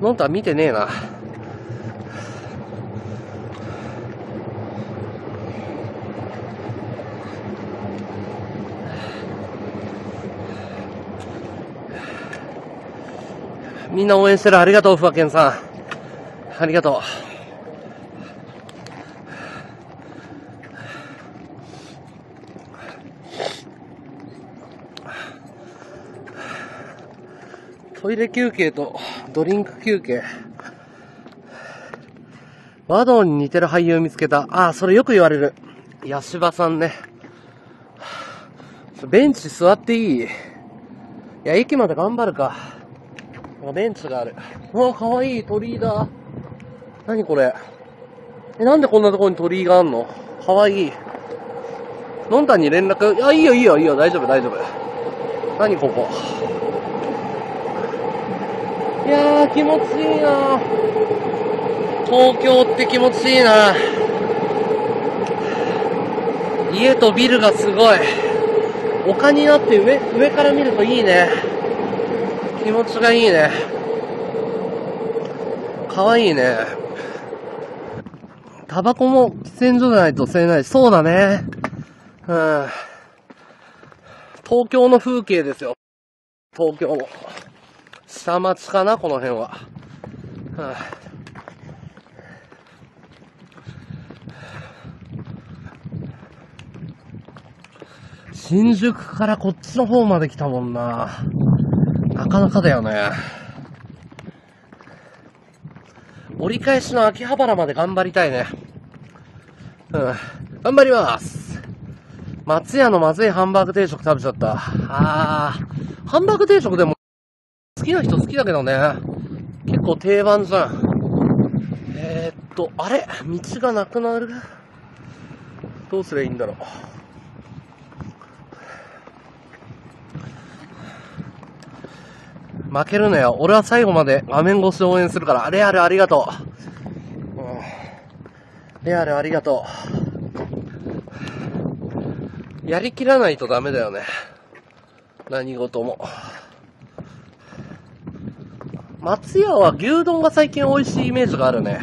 のんた見てねえな。みんな応援してる。ありがとう、ふわけんさん。ありがとう。トイレ休憩とドリンク休憩。ワドンに似てる俳優見つけた。ああ、それよく言われる。ヤシバさんね。ベンチ座っていい？いや、駅まで頑張るか。ベンチがある。わあ、かわいい鳥居だ。なにこれ。え、なんでこんなところに鳥居があんの？かわいい。のんたんに連絡。いや、いいよいいよいいよ。大丈夫大丈夫。なにここ。いやー、気持ちいいな。東京って気持ちいいな。家とビルがすごい丘になって、上上から見るといいね。気持ちがいいね。かわいいね。タバコも喫煙所じゃないと吸えない。そうだね。うん、東京の風景ですよ。東京も下町かな、この辺は。はあ、新宿からこっちの方まで来たもんな。なかなかだよね。折り返しの秋葉原まで頑張りたいね。うん、頑張ります。松屋のまずいハンバーグ定食食べちゃった。あー、ハンバーグ定食でも好きな人好きだけどね。結構定番じゃん。えー、っと、あれ？道がなくなる？どうすりゃいいんだろう。負けるなよ。俺は最後まで画面越し応援するから。レアルありがとう。うん、レアルありがとう。やりきらないとダメだよね。何事も。松屋は牛丼が最近美味しいイメージがあるね。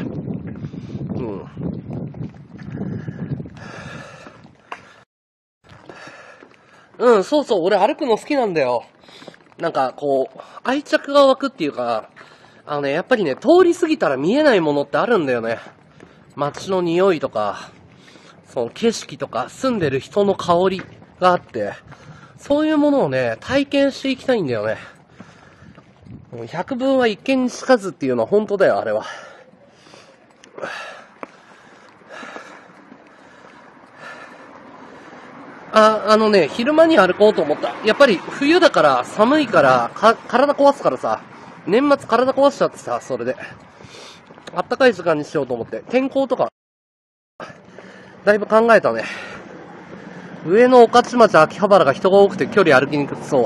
うん。うん、そうそう、俺歩くの好きなんだよ。なんかこう、愛着が湧くっていうか、あのね、やっぱりね、通り過ぎたら見えないものってあるんだよね。街の匂いとか、その景色とか、住んでる人の香りがあって、そういうものをね、体験していきたいんだよね。百聞は一見にしかずっていうのは本当だよ、あれは。あ、あのね、昼間に歩こうと思った。やっぱり冬だから寒いから、か、体壊すからさ、年末体壊しちゃってさ、それで。あったかい時間にしようと思って。天候とか、だいぶ考えたね。上野、御徒町、秋葉原が人が多くて距離歩きにくそう。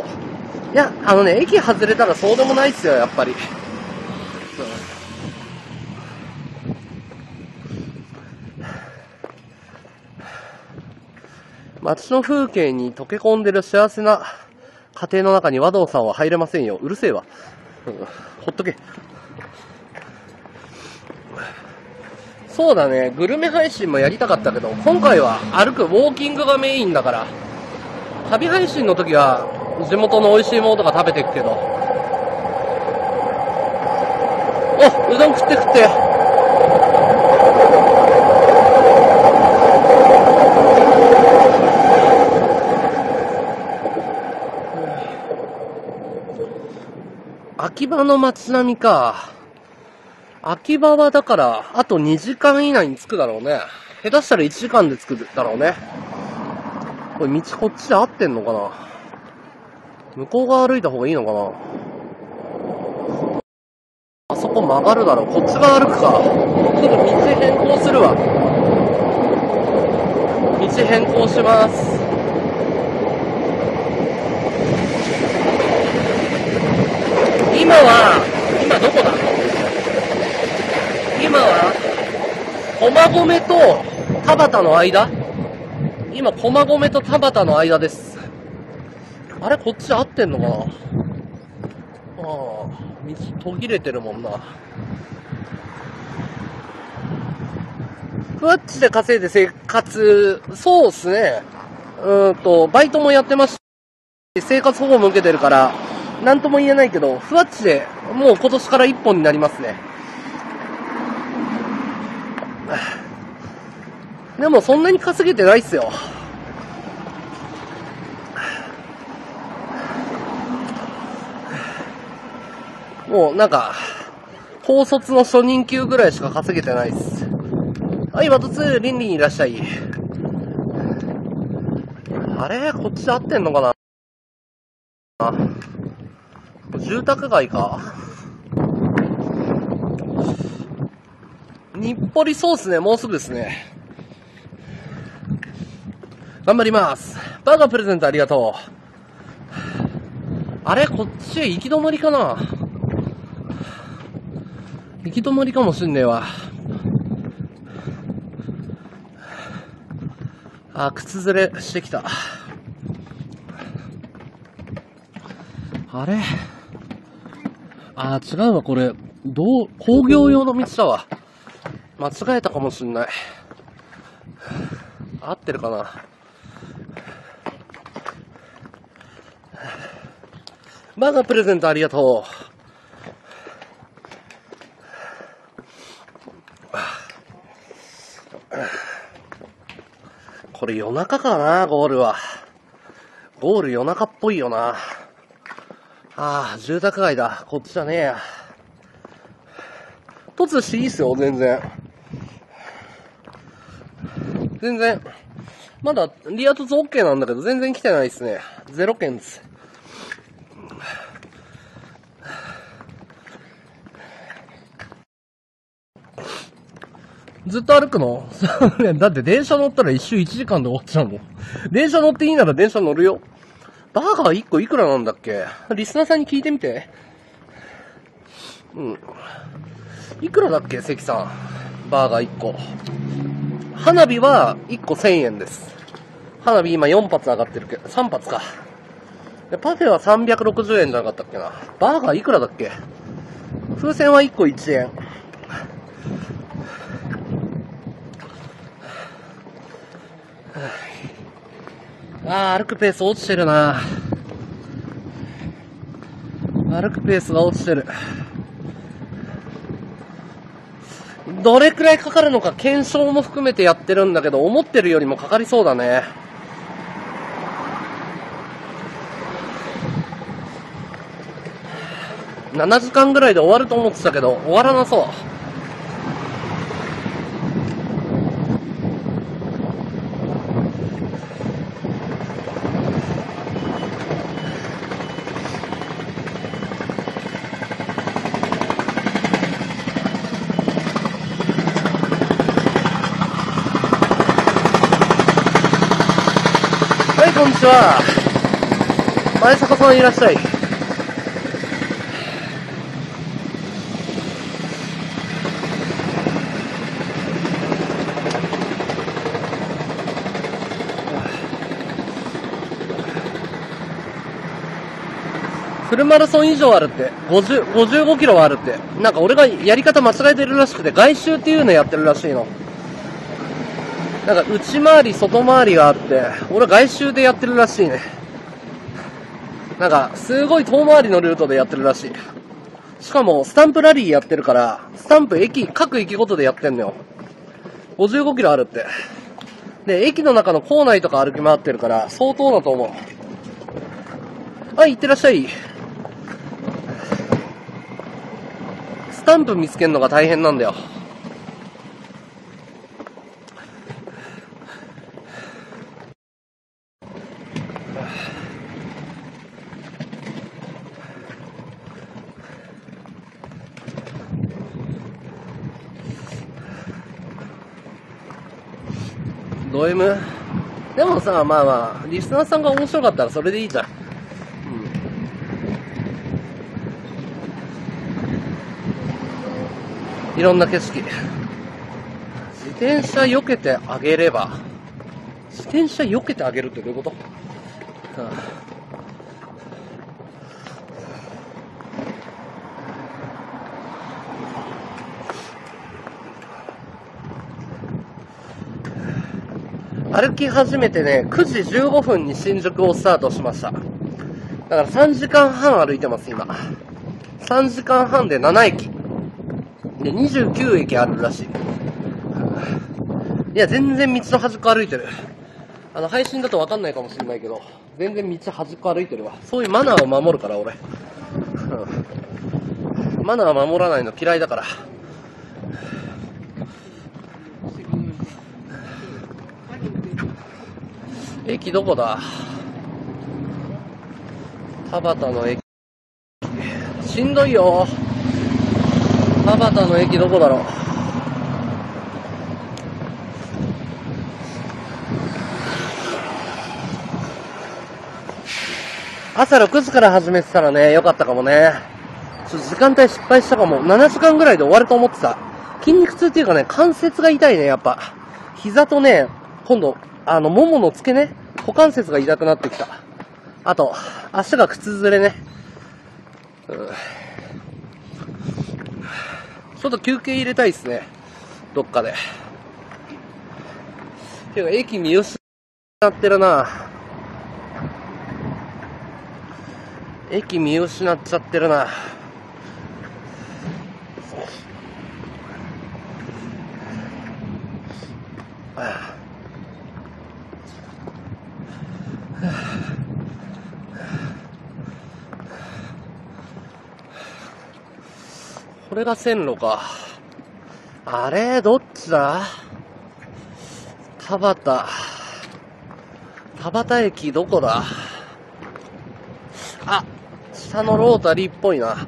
いや、あのね、駅外れたらそうでもないっすよ、やっぱり。街の風景に溶け込んでる幸せな家庭の中に和道さんは入れませんよ。うるせえわ。うん、ほっとけ。そうだね、グルメ配信もやりたかったけど、今回は歩く、ウォーキングがメインだから、旅配信の時は、地元の美味しいものとか食べていくけど。お、うどん食って食って。秋葉の街並みか。秋葉はだから、あとにじかん以内に着くだろうね。下手したらいちじかんで着くだろうね。これ道こっちで合ってんのかな？向こう側歩いた方がいいのかな。あそこ曲がるだろう。こっち側歩くか。ちょっと道変更するわ。道変更します。今は今どこだ今は駒込と田端の間、今駒込と田端の間です。あれ、こっち合ってんのかな。ああ、道途切れてるもんな。ふわっちで稼いで生活、そうっすね。うんと、バイトもやってましたし、生活保護も受けてるから、なんとも言えないけど、ふわっちでもう今年から一本になりますね。でもそんなに稼げてないっすよ。もうなんか、高卒の初任給ぐらいしか稼げてないっす。はい、ワトツー、リンリンいらっしゃい。あれ、こっちで合ってんのかな。住宅街か。日暮里、そうっすね、もうすぐですね。頑張ります。バーガープレゼントありがとう。あれ、こっちへ行き止まりかな。行き止まりかもしんねえわ。あ、靴ずれしてきた。あれ、あ、違うわ、これ、どう、工業用の道だわ。間違えたかもしんない。合ってるかな。バーガープレゼントありがとう。これ夜中かな、ゴールは。ゴール夜中っぽいよな。ああ、住宅街だ。こっちじゃねえや。突していいっすよ、全然。全然。まだ、リア凸 OK なんだけど、全然来てないっすね。ゼロ件です。ずっと歩くのだって電車乗ったら一周いちじかんで終わっちゃうもん。電車乗っていいなら電車乗るよ。バーガーいっこいくらなんだっけ、リスナーさんに聞いてみて。うん。いくらだっけ、関さん。バーガーいっこ。花火はいっこせんえんです。花火今よん発上がってるけど、さん発か。でパフェはさんびゃくろくじゅうえんじゃなかったっけな。バーガーいくらだっけ。風船はいっこいちえん。あー、歩くペース落ちてるな。歩くペースが落ちてる。どれくらいかかるのか検証も含めてやってるんだけど、思ってるよりもかかりそうだね。ななじかんぐらいで終わると思ってたけど、終わらなそう。こんにちは。前坂さんいらっしゃい。フルマラソン以上あるって、ごじゅう、ごじゅうごキロあるって、なんか俺がやり方間違えてるらしくて、外周っていうのやってるらしいの。なんか内回り外回りがあって、俺外周でやってるらしいね。なんかすごい遠回りのルートでやってるらしい。しかもスタンプラリーやってるから、スタンプ駅、各駅ごとでやってんのよ。ごじゅうごキロあるって。で、駅の中の構内とか歩き回ってるから、相当だと思う。はい、いってらっしゃい。スタンプ見つけるのが大変なんだよ。ド M でもさ、まあまあ、リスナーさんが面白かったらそれでいいじゃん。うん。いろんな景色。自転車避けてあげれば。自転車避けてあげるってどういうこと？はあ、歩き始めてね、くじじゅうごふんに新宿をスタートしました。だからさんじかんはん歩いてます、今。さんじかんはんでななえき。で、にじゅうきゅうえきあるらしい。いや、全然道の端っこ歩いてる。あの、配信だとわかんないかもしれないけど、全然道端っこ歩いてるわ。そういうマナーを守るから、俺。マナー守らないの嫌いだから。駅どこだ？田端の駅。しんどいよ。田端の駅どこだろう？朝ろくじから始めてたらね、よかったかもね。ちょっと時間帯失敗したかも。ななじかんぐらいで終わると思ってた。筋肉痛っていうかね、関節が痛いね、やっぱ。膝とね、今度、あの、ももの付け根、股関節が痛くなってきた。あと、足が靴ずれね。うん、ちょっと休憩入れたいっすね。どっかで。ていうか、駅見失ってるな。駅見失っちゃってるな。ああ、これが線路か。あれどっちだ？田端。田端駅どこだ？あ、下のロータリーっぽいな。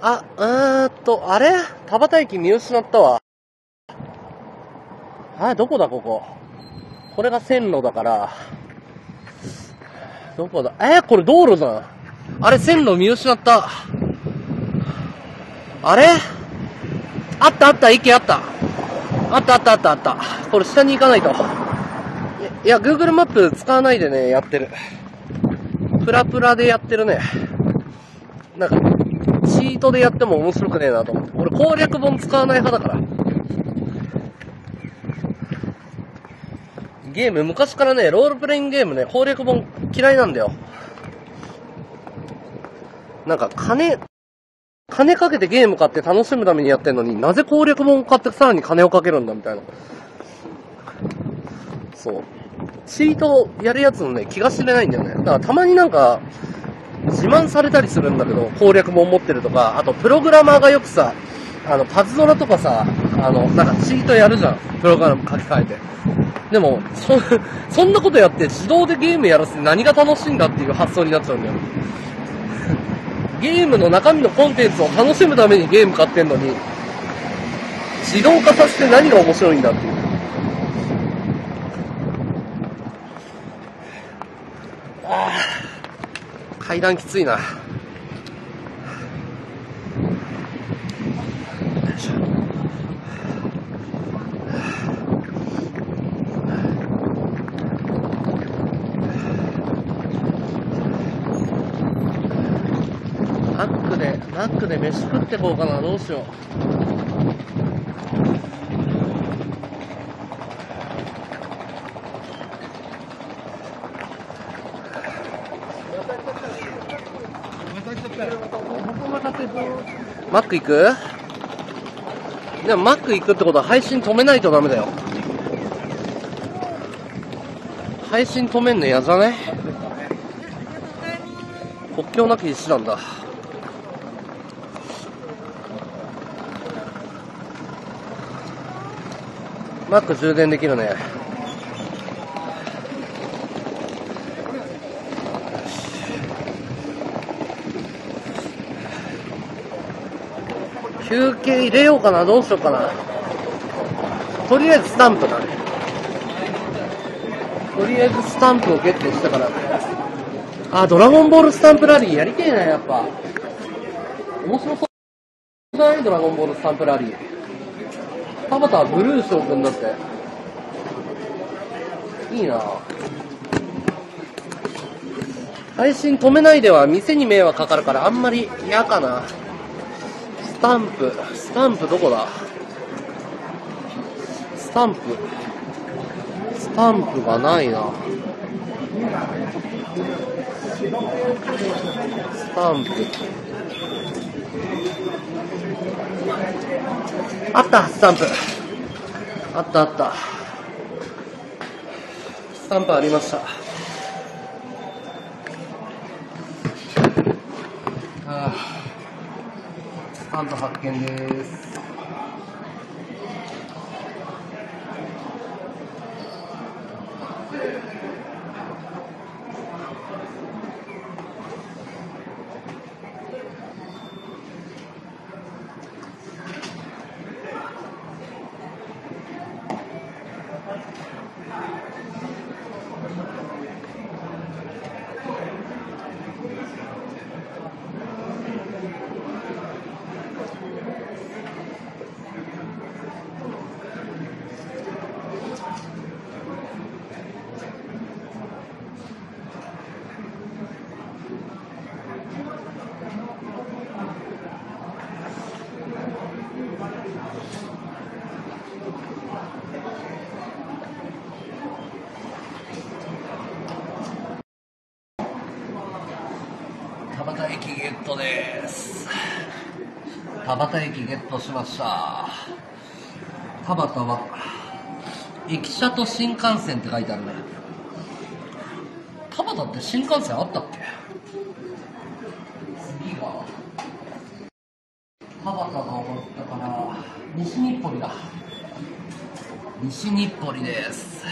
あ、うーっと、あれ田端駅見失ったわ。あ、どこだここ。これが線路だから。どこだ？えー、これ道路じゃん。あれ線路見失った。あれ？あったあった、駅あった。あったあったあったあった。これ下に行かないと。いや、Google マップ使わないでね、やってる。プラプラでやってるね。なんか、チートでやっても面白くねえなと思って。俺攻略本使わない派だから。ゲーム、昔からね、ロールプレイングゲームね、攻略本嫌いなんだよ。なんか、金、金かけてゲーム買って楽しむためにやってんのに、なぜ攻略本買ってさらに金をかけるんだみたいな。そう。チートやるやつのね、気が知れないんだよね。だからたまになんか、自慢されたりするんだけど、攻略本持ってるとか、あとプログラマーがよくさ、あの、パズドラとかさ、あの、なんかチートやるじゃん。プログラム書き換えて。でも、そ、そんなことやって自動でゲームやらせて何が楽しいんだっていう発想になっちゃうんだよ。ゲームの中身のコンテンツを楽しむためにゲーム買ってんのに、自動化させて何が面白いんだっていう。ああ、階段きついな。よいしょ。マックで飯食ってこうかな、どうしよう。マック行く？でもマック行くってことは配信止めないとダメだよ。配信止めんの嫌じゃね？国境なき石なんだ。マック充電できるね。休憩入れようかな、どうしようかな。とりあえずスタンプだね。とりあえずスタンプをゲットしたから。あ、ドラゴンボールスタンプラリーやりてえな、やっぱ。面白そうじゃない？ドラゴンボールスタンプラリー。田畑はブルー将軍だって。いいな。配信止めないでは店に迷惑かかるからあんまり嫌かな。スタンプ、スタンプどこだ？スタンプ、スタンプがないな。スタンプあった、スタンプあったあった、スタンプありました。ああ、スタンプ発見です。田畑駅ゲットしました。田畑は駅舎と新幹線って書いてあるね。田畑って新幹線あったっけ？次が田畑が終わったから西日暮里だ。西日暮里です。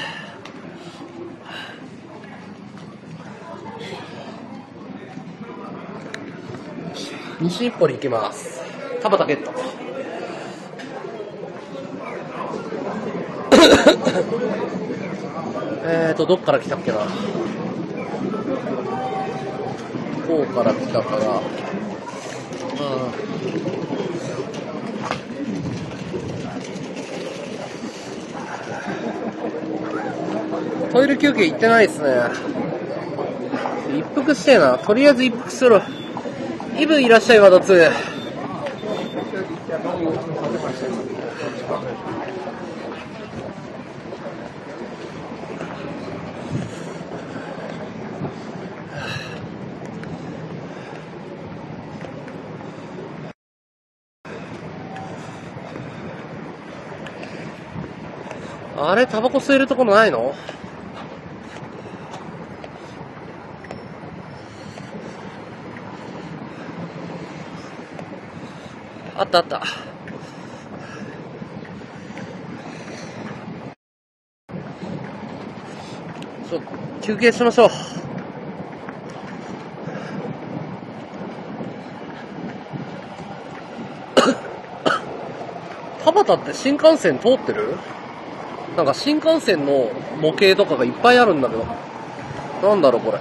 西日暮里行きます。田畑ゲット。えーと、どっから来たっけな。こうから来たから、うん、トイレ休憩行ってないですね。一服してえな。とりあえず一服する。イブいらっしゃい、ワダツー。あれ、タバコ吸えるところないの？あったあった。ちょっと休憩しましょう。田畑って新幹線通ってる？なんか新幹線の模型とかがいっぱいあるんだけど、なんだろうこ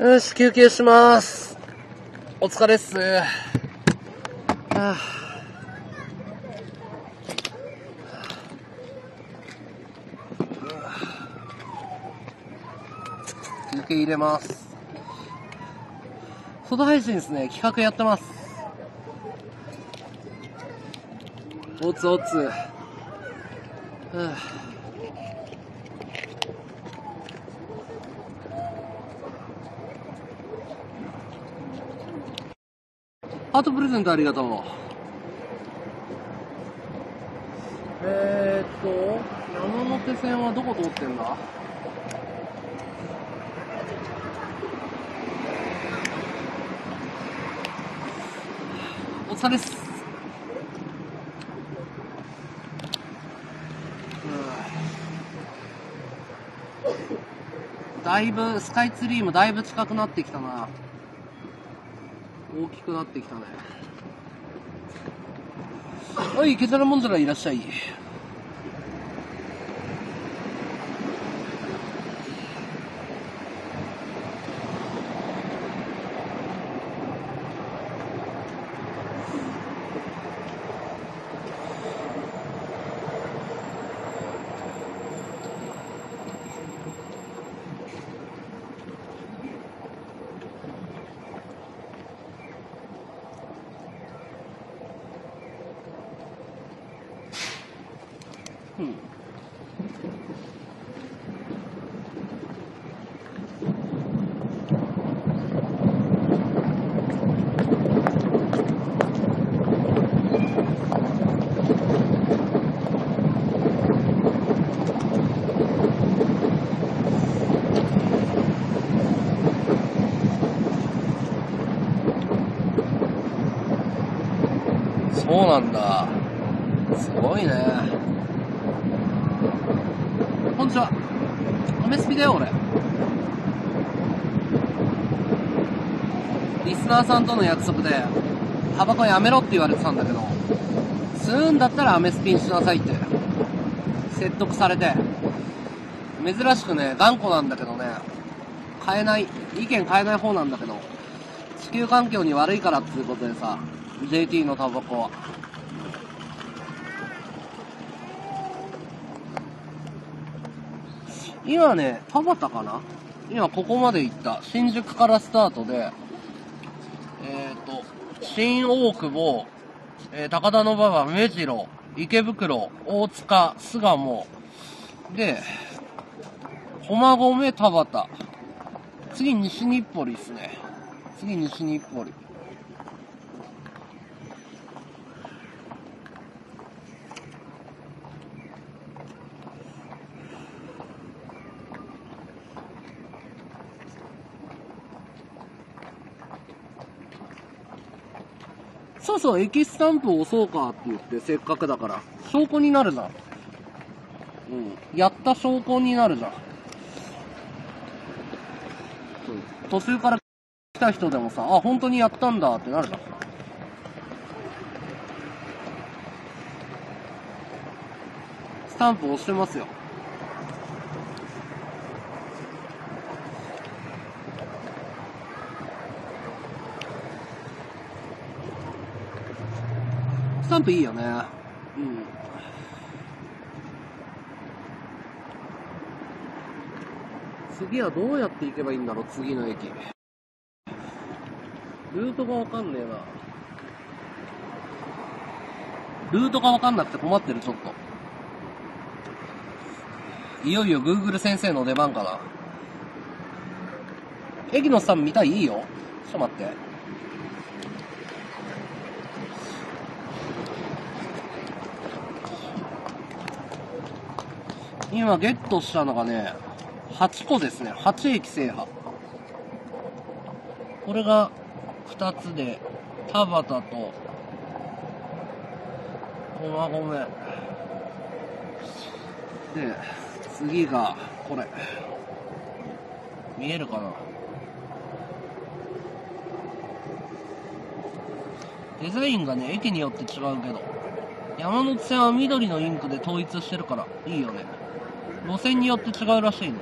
れ。よし、休憩しまーす。お疲れっす。はあ、休憩入れます。外配信ですね。企画やってます。おつおつ。はあ、ハートプレゼントありがとう。えーっと、山手線はどこ通ってんだ？お疲れっす。だいぶスカイツリーもだいぶ近くなってきたな。大きくなってきたね。はい、池田もんざらいらっしゃい。そうなんだ。すごいね。こんにちは。アメスピだよ、俺。リスナーさんとの約束で、タバコやめろって言われてたんだけど、吸うんだったらアメスピにしなさいって、説得されて、珍しくね、頑固なんだけどね、変えない、意見変えない方なんだけど、地球環境に悪いからっていうことでさ、ジェーティー のタバコは今ね、田畑かな、今ここまで行った。新宿からスタートでえっ、ー、と新大久保、えー、高田馬場、目白、池袋、大塚、巣鴨で駒込、田畑、次西日暮里ですね。次西日暮里そうそう、駅スタンプを押そうかって言って、せっかくだから。証拠になるじゃん。うん。やった証拠になるじゃん。うん、途中から来た人でもさ、あ、本当にやったんだってなるじゃん。スタンプ押してますよ。スタンプいいよね。うん。次はどうやって行けばいいんだろう、次の駅。ルートがわかんねえな。ルートがわかんなくて困ってる、ちょっと。いよいよ Google 先生の出番かな。駅のスタンプ見たい？いいよ。ちょっと待って。今ゲットしたのがね、はちこですね。はちえき制覇。これがふたつで、田畑と、駒込。で、次が、これ。見えるかな？デザインがね、駅によって違うけど、山手線は緑のインクで統一してるから、いいよね。路線によって違うらしいね。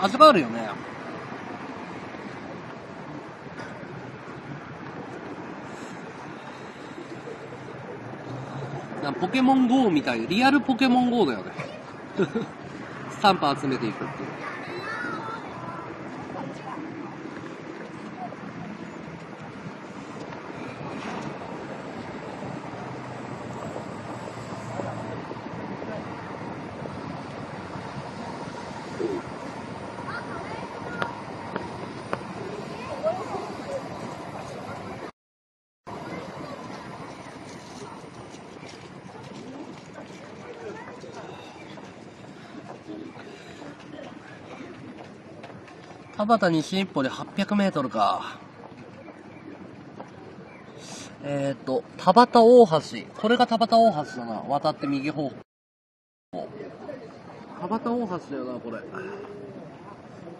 味があるよね。ポケモン ゴー みたい。リアルポケモン ゴー だよね。スタンプ集めていくっていう。田端西一歩ではっぴゃくメートルか。えっと、田端大橋。これが田端大橋だな。渡って右方向。田端大橋だよな、これ。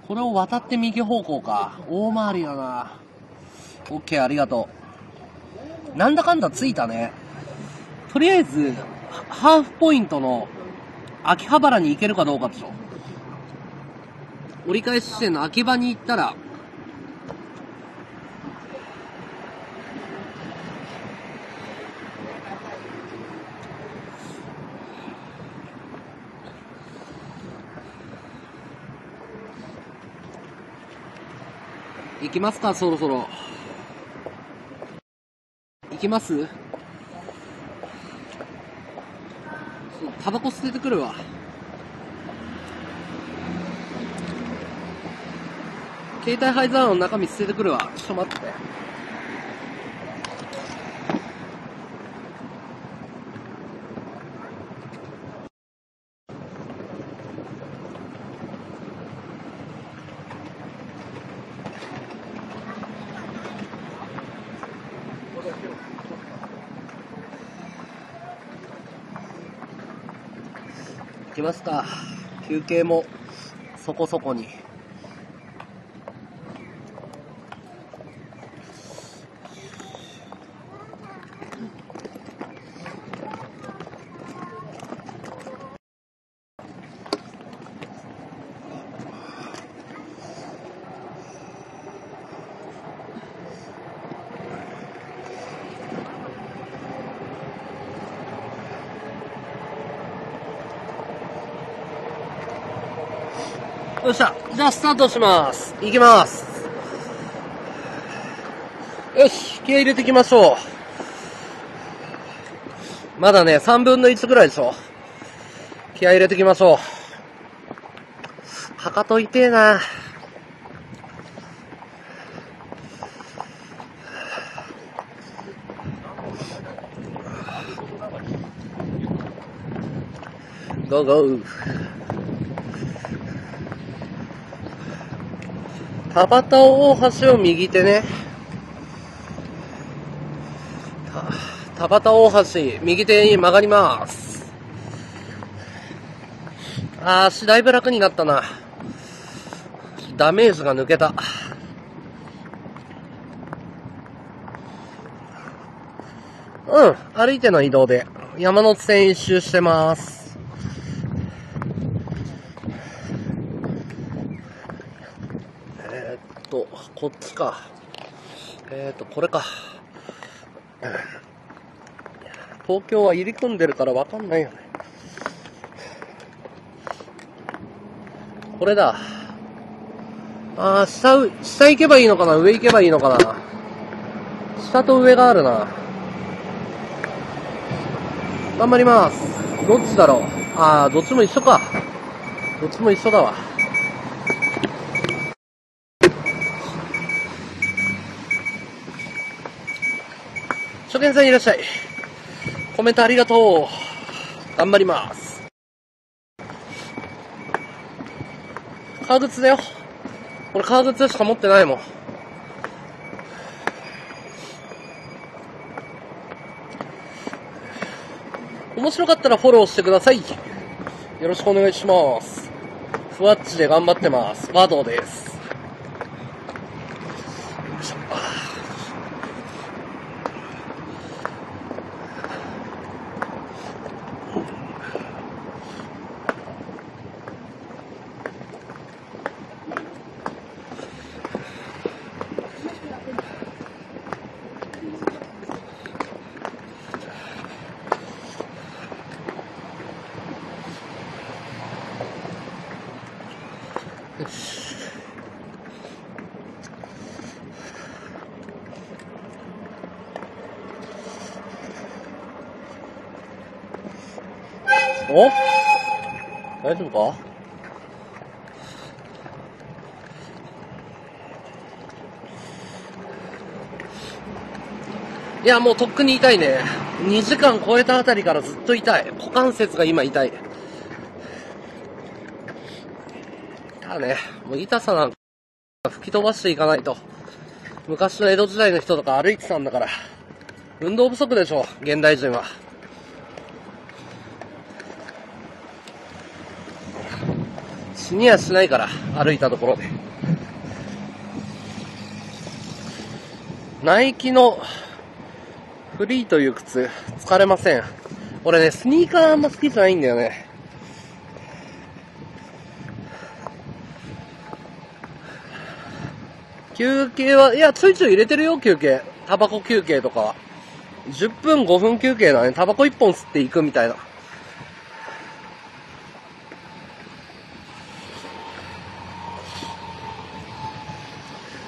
これを渡って右方向か。大回りだな。オッケー、ありがとう。なんだかんだついたね。とりあえず、ハーフポイントの秋葉原に行けるかどうかでしょ。折り返し地点の秋葉に行ったら、行きますか、そろそろ。行きます？タバコ捨ててくるわ。携帯灰皿の中身捨ててくるわ。ちょっと待って。行きますか。休憩もそこそこに。よっしゃ。じゃあ、スタートします。行きます。よし。気合入れていきましょう。まだね、さんぶんのいちぐらいでしょ。気合入れていきましょう。かかと痛えな。ゴーゴー。田端大橋を右手ね。田端大橋、右手に曲がります。あー、足だいぶ楽になったな。ダメージが抜けた。うん、歩いての移動で山手線一周してます。こっちか。えっと、これか。東京は入り組んでるからわかんないよね。これだ。あー、下、下行けばいいのかな？上行けばいいのかな？下と上があるな。頑張ります。どっちだろう？あー、どっちも一緒か。どっちも一緒だわ。初見さんいらっしゃい。コメントありがとう。頑張ります。革靴だよ。俺革靴しか持ってないもん。面白かったらフォローしてください。よろしくお願いします。ふわっちで頑張ってます。和道です。お？大丈夫か？いや、もうとっくに痛いね。にじかん超えたあたりからずっと痛い。股関節が今痛い。ただね、もう痛さなんか吹き飛ばしていかないと。昔の江戸時代の人とか歩いてたんだから、運動不足でしょう、現代人は。死にはしないから、歩いたところで。ナイキのフリーという靴、疲れません。俺ね、スニーカーあんま好きじゃないんだよね。休憩は、いや、ちょいちょい入れてるよ、休憩。タバコ休憩とかは。じゅっぷん、ごふん休憩だね。タバコいっぽん吸っていくみたいな。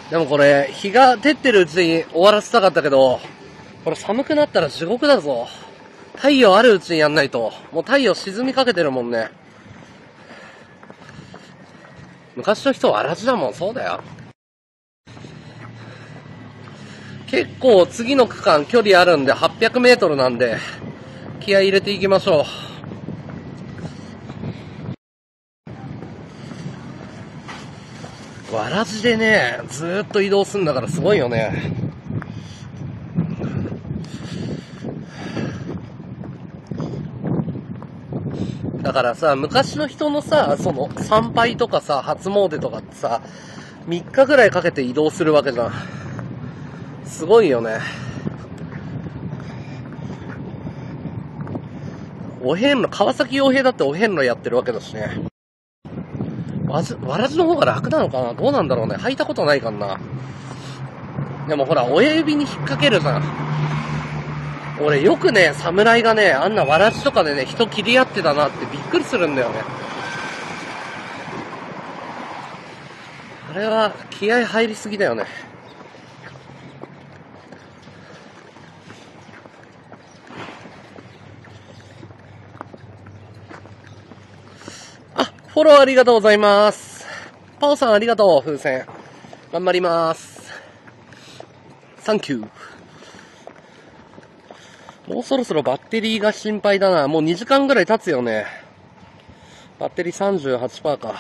でもこれ、日が照ってるうちに終わらせたかったけど、これ寒くなったら地獄だぞ。太陽あるうちにやんないと。もう太陽沈みかけてるもんね。昔の人は嵐だもん、そうだよ。結構次の区間距離あるんではっぴゃくメートルなんで、気合い入れていきましょう。わらじでね、ずーっと移動するんだからすごいよね。だからさ、昔の人のさ、その参拝とかさ、初詣とかってさ、みっかぐらいかけて移動するわけじゃん。すごいよね。お遍路、川崎陽平だってお遍路やってるわけだしね。わず、わらじの方が楽なのかな、どうなんだろうね。履いたことないかんな。でもほら、親指に引っ掛けるじゃん。俺よくね、侍がね、あんなわらじとかでね、人切り合ってたなってびっくりするんだよね。あれは気合入りすぎだよね。フォローありがとうございます。パオさんありがとう、風船。頑張ります。サンキュー。もうそろそろバッテリーが心配だな。もうにじかんぐらい経つよね。バッテリー さんじゅうはちパーセント か。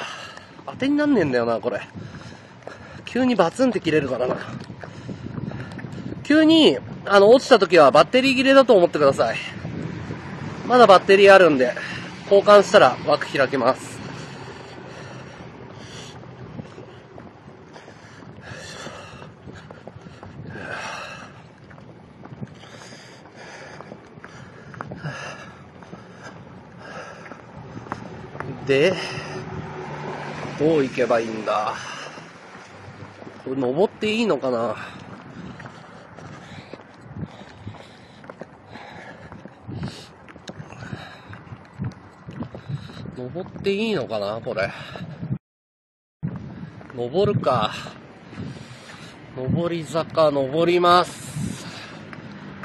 当てになんねえんだよな、これ。急にバツンって切れるからな。急に、あの、落ちた時はバッテリー切れだと思ってください。まだバッテリーあるんで、交換したら枠開けます。で、どう行けばいいんだ。これ登っていいのかな。登っていいのかな、これ。登るか。登り坂、登ります。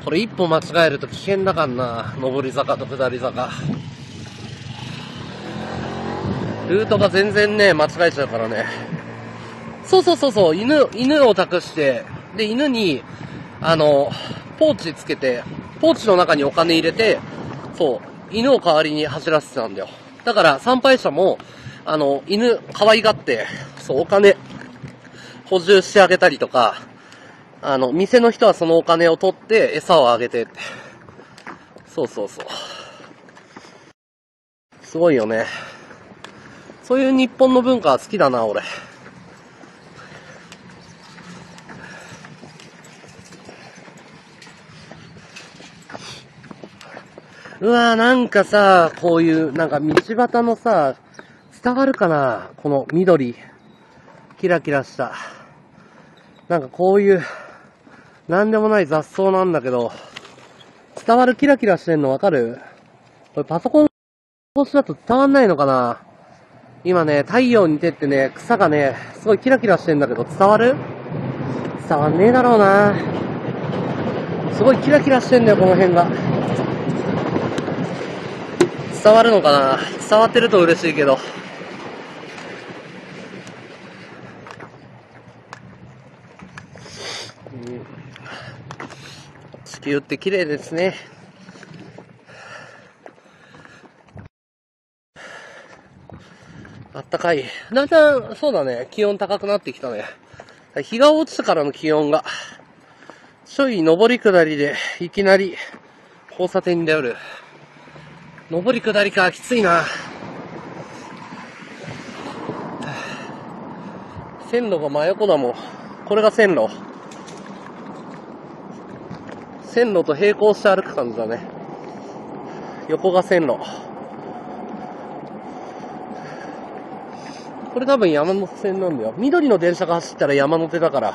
これ一歩間違えると危険だからな。登り坂と下り坂。ルートが全然ね、間違えちゃうからね。そうそうそうそう、犬、犬を託して、で、犬に、あの、ポーチつけて、ポーチの中にお金入れて、そう、犬を代わりに走らせてたんだよ。だから、参拝者も、あの、犬、可愛がって、そう、お金、補充してあげたりとか、あの、店の人はそのお金を取って、餌をあげてって。そうそうそう。すごいよね。そういう日本の文化は好きだな、俺。うわぁ、なんかさ、こういう、なんか道端のさ、伝わるかな？この緑。キラキラした。なんかこういう、なんでもない雑草なんだけど、伝わるキラキラしてんのわかる？これパソコン越しだと伝わんないのかな？今ね、太陽に照ってね、草がね、すごいキラキラしてんだけど、伝わる？伝わんねえだろうな。すごいキラキラしてんだよ、この辺が。伝わるのかな？伝わってると嬉しいけど。うん、地球って綺麗ですね。あったかい。だんだん、そうだね、気温高くなってきたね。日が落ちてからの気温が、ちょい上り下りで、いきなり交差点に出る。上り下りか、きついな。線路が真横だもん。これが線路。線路と並行して歩く感じだね。横が線路。これ多分山手線なんだよ。緑の電車が走ったら山手だから。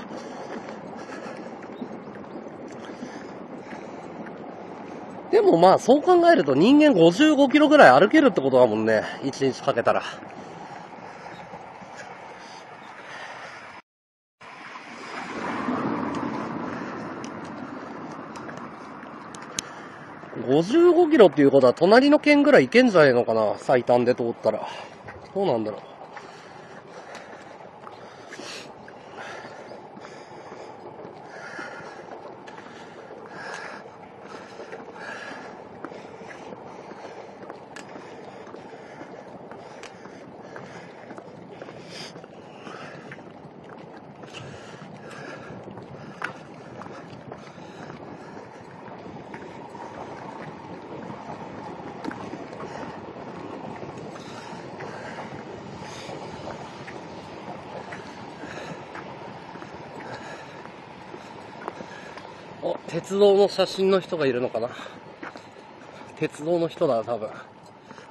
でもまあそう考えると人間ごじゅうごキロぐらい歩けるってことだもんね。いちにちかけたら。ごじゅうごキロっていうことは隣の県ぐらい行けんじゃないのかな。最短で通ったら。どうなんだろう。お、鉄道の写真の人がいるのかな。鉄道の人だ、多分。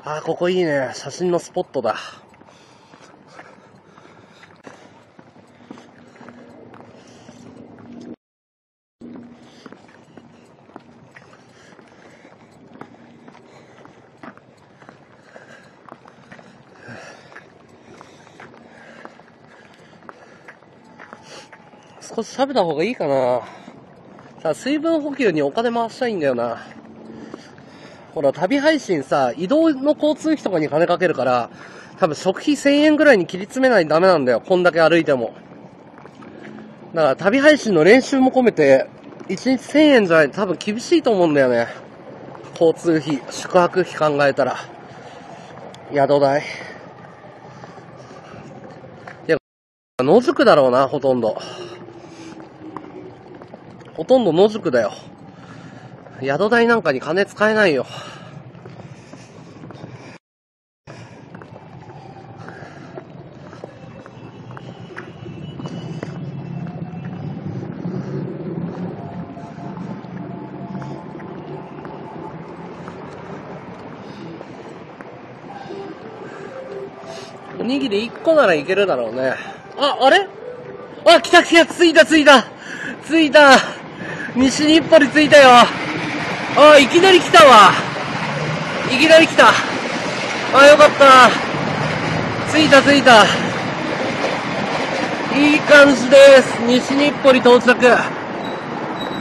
あー、ここいいね。写真のスポットだ。少し食べた方がいいかな。さ、水分補給にお金回したいんだよな。ほら、旅配信さ、移動の交通費とかに金かけるから、多分食費せんえんぐらいに切り詰めないとダメなんだよ。こんだけ歩いても。だから旅配信の練習も込めて、いちにちせんえんじゃないと多分厳しいと思うんだよね。交通費、宿泊費考えたら。宿代。いや、野宿だろうな、ほとんど。ほとんど野宿だよ。宿代なんかに金使えないよ。おにぎりいっこならいけるだろうね。あ、あれ？あ、来た来た、着いた着いた着いた、西日暮里着いたよ。ああ、いきなり来たわ。いきなり来た。ああ、よかった。着いた着いた。いい感じです。西日暮里到着。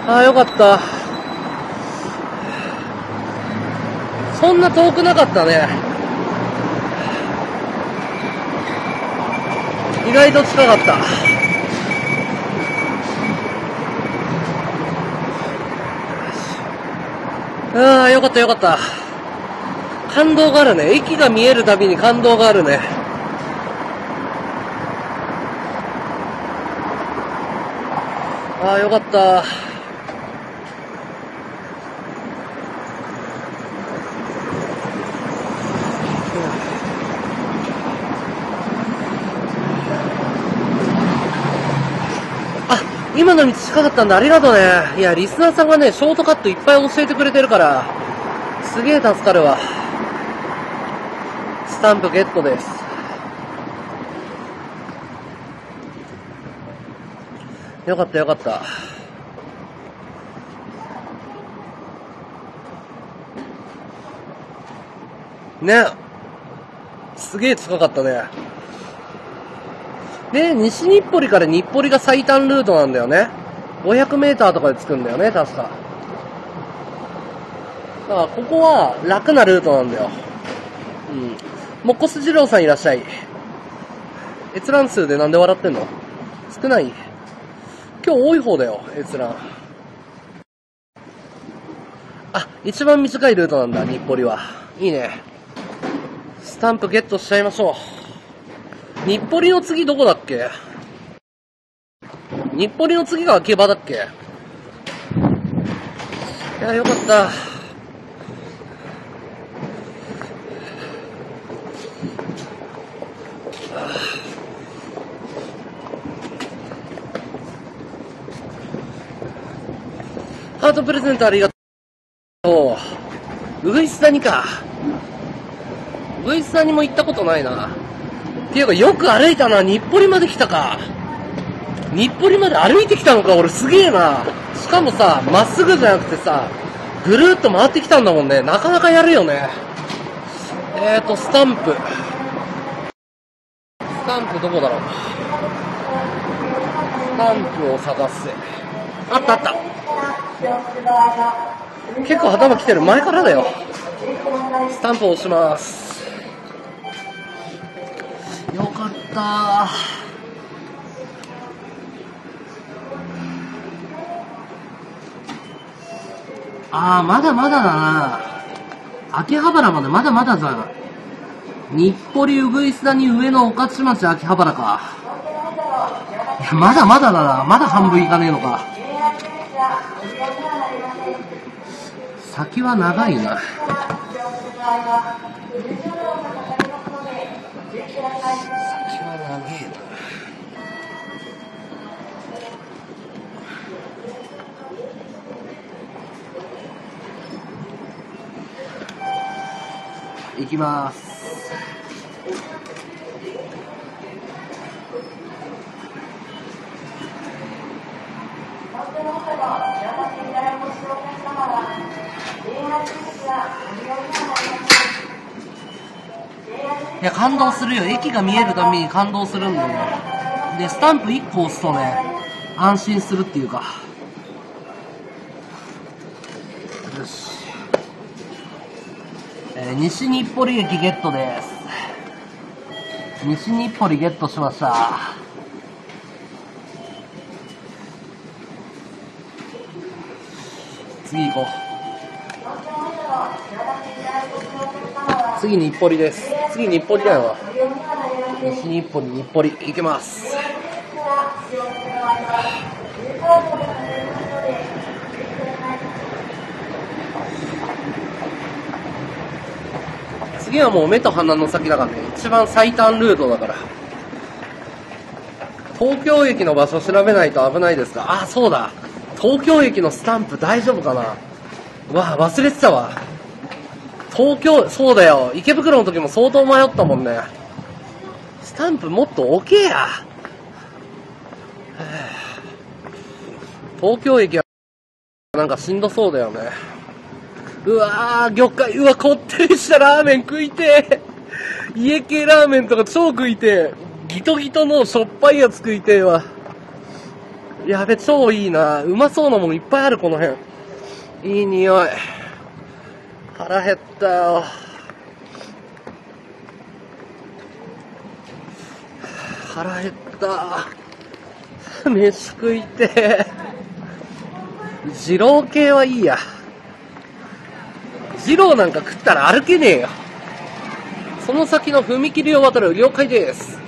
ああ、よかった。そんな遠くなかったね。意外と近かった。ああ、よかったよかった。感動があるね。駅が見えるたびに感動があるね。ああ、よかった。今の道近かったんでありがとうね。いや、リスナーさんがね、ショートカットいっぱい教えてくれてるから、すげえ助かるわ。スタンプゲットです。よかったよかった。ね。すげえ近かったね。で、西日暮里から日暮里が最短ルートなんだよね。ごひゃくメーターとかで着くんだよね、確か。だから、ここは楽なルートなんだよ。うん。もっこす二郎さんいらっしゃい。閲覧数でなんで笑ってんの？少ない？今日多い方だよ、閲覧。あ、一番短いルートなんだ、日暮里は。いいね。スタンプゲットしちゃいましょう。日暮里の次どこだっけ？日暮里の次が秋葉だっけ。いや、よかった。ハートプレゼントありがとう。うぐいす谷か。うぐいす谷も行ったことないな。っていうか、よく歩いたな。日暮里まで来たか。日暮里まで歩いてきたのか。俺すげえな。しかもさ、まっすぐじゃなくてさ、ぐるーっと回ってきたんだもんね。なかなかやるよね。えーと、スタンプ。スタンプどこだろう。スタンプを探せ。あったあった。結構頭きてる。前からだよ。スタンプを押します。よかったー。あー、まだまだだな。秋葉原までまだまだだな。日暮里、うぐいす谷、上野、御徒町、秋葉原か。いや、まだまだだな。まだ半分いかねえのか。先は長いな。先は長えな。行きます。いや、感動するよ。駅が見えるために感動するんだよね。で、スタンプいっこ押すとね、安心するっていうか。よし。西日暮里駅ゲットです。西日暮里ゲットしました。次行こう。次日暮里です。次日暮里だよ。西日暮里、日暮里行きます。次はもう目と鼻の先だからね。一番最短ルートだから。東京駅の場所調べないと危ないですか。あ、そうだ。東京駅のスタンプ大丈夫かな。わ、忘れてたわ。東京、そうだよ。池袋の時も相当迷ったもんね。スタンプもっと置けや。東京駅はなんかしんどそうだよね。うわー、魚介、うわ、こってりしたラーメン食いてー。家系ラーメンとか超食いてー。ギトギトのしょっぱいやつ食いてーわ。やべ、超いいな。うまそうなものいっぱいある、この辺。いい匂い。腹減ったよ。腹減った。飯食いてー。二郎系はいいや。二郎なんか食ったら歩けねえよ。その先の踏切を渡る。了解です。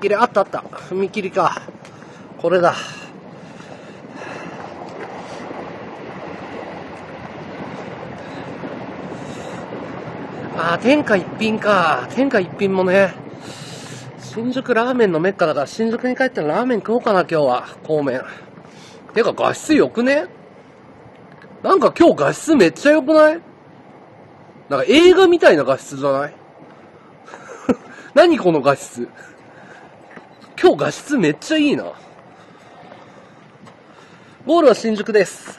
踏切か。踏切あったあった。踏切か。これだ。ああ、天下一品か。天下一品もね、新宿ラーメンのメッカだから、新宿に帰ったらラーメン食おうかな、今日は。硬麺。てか画質良くね？なんか今日画質めっちゃ良くない？なんか映画みたいな画質じゃない？何この画質。今日画質めっちゃいいな。ゴールは新宿です。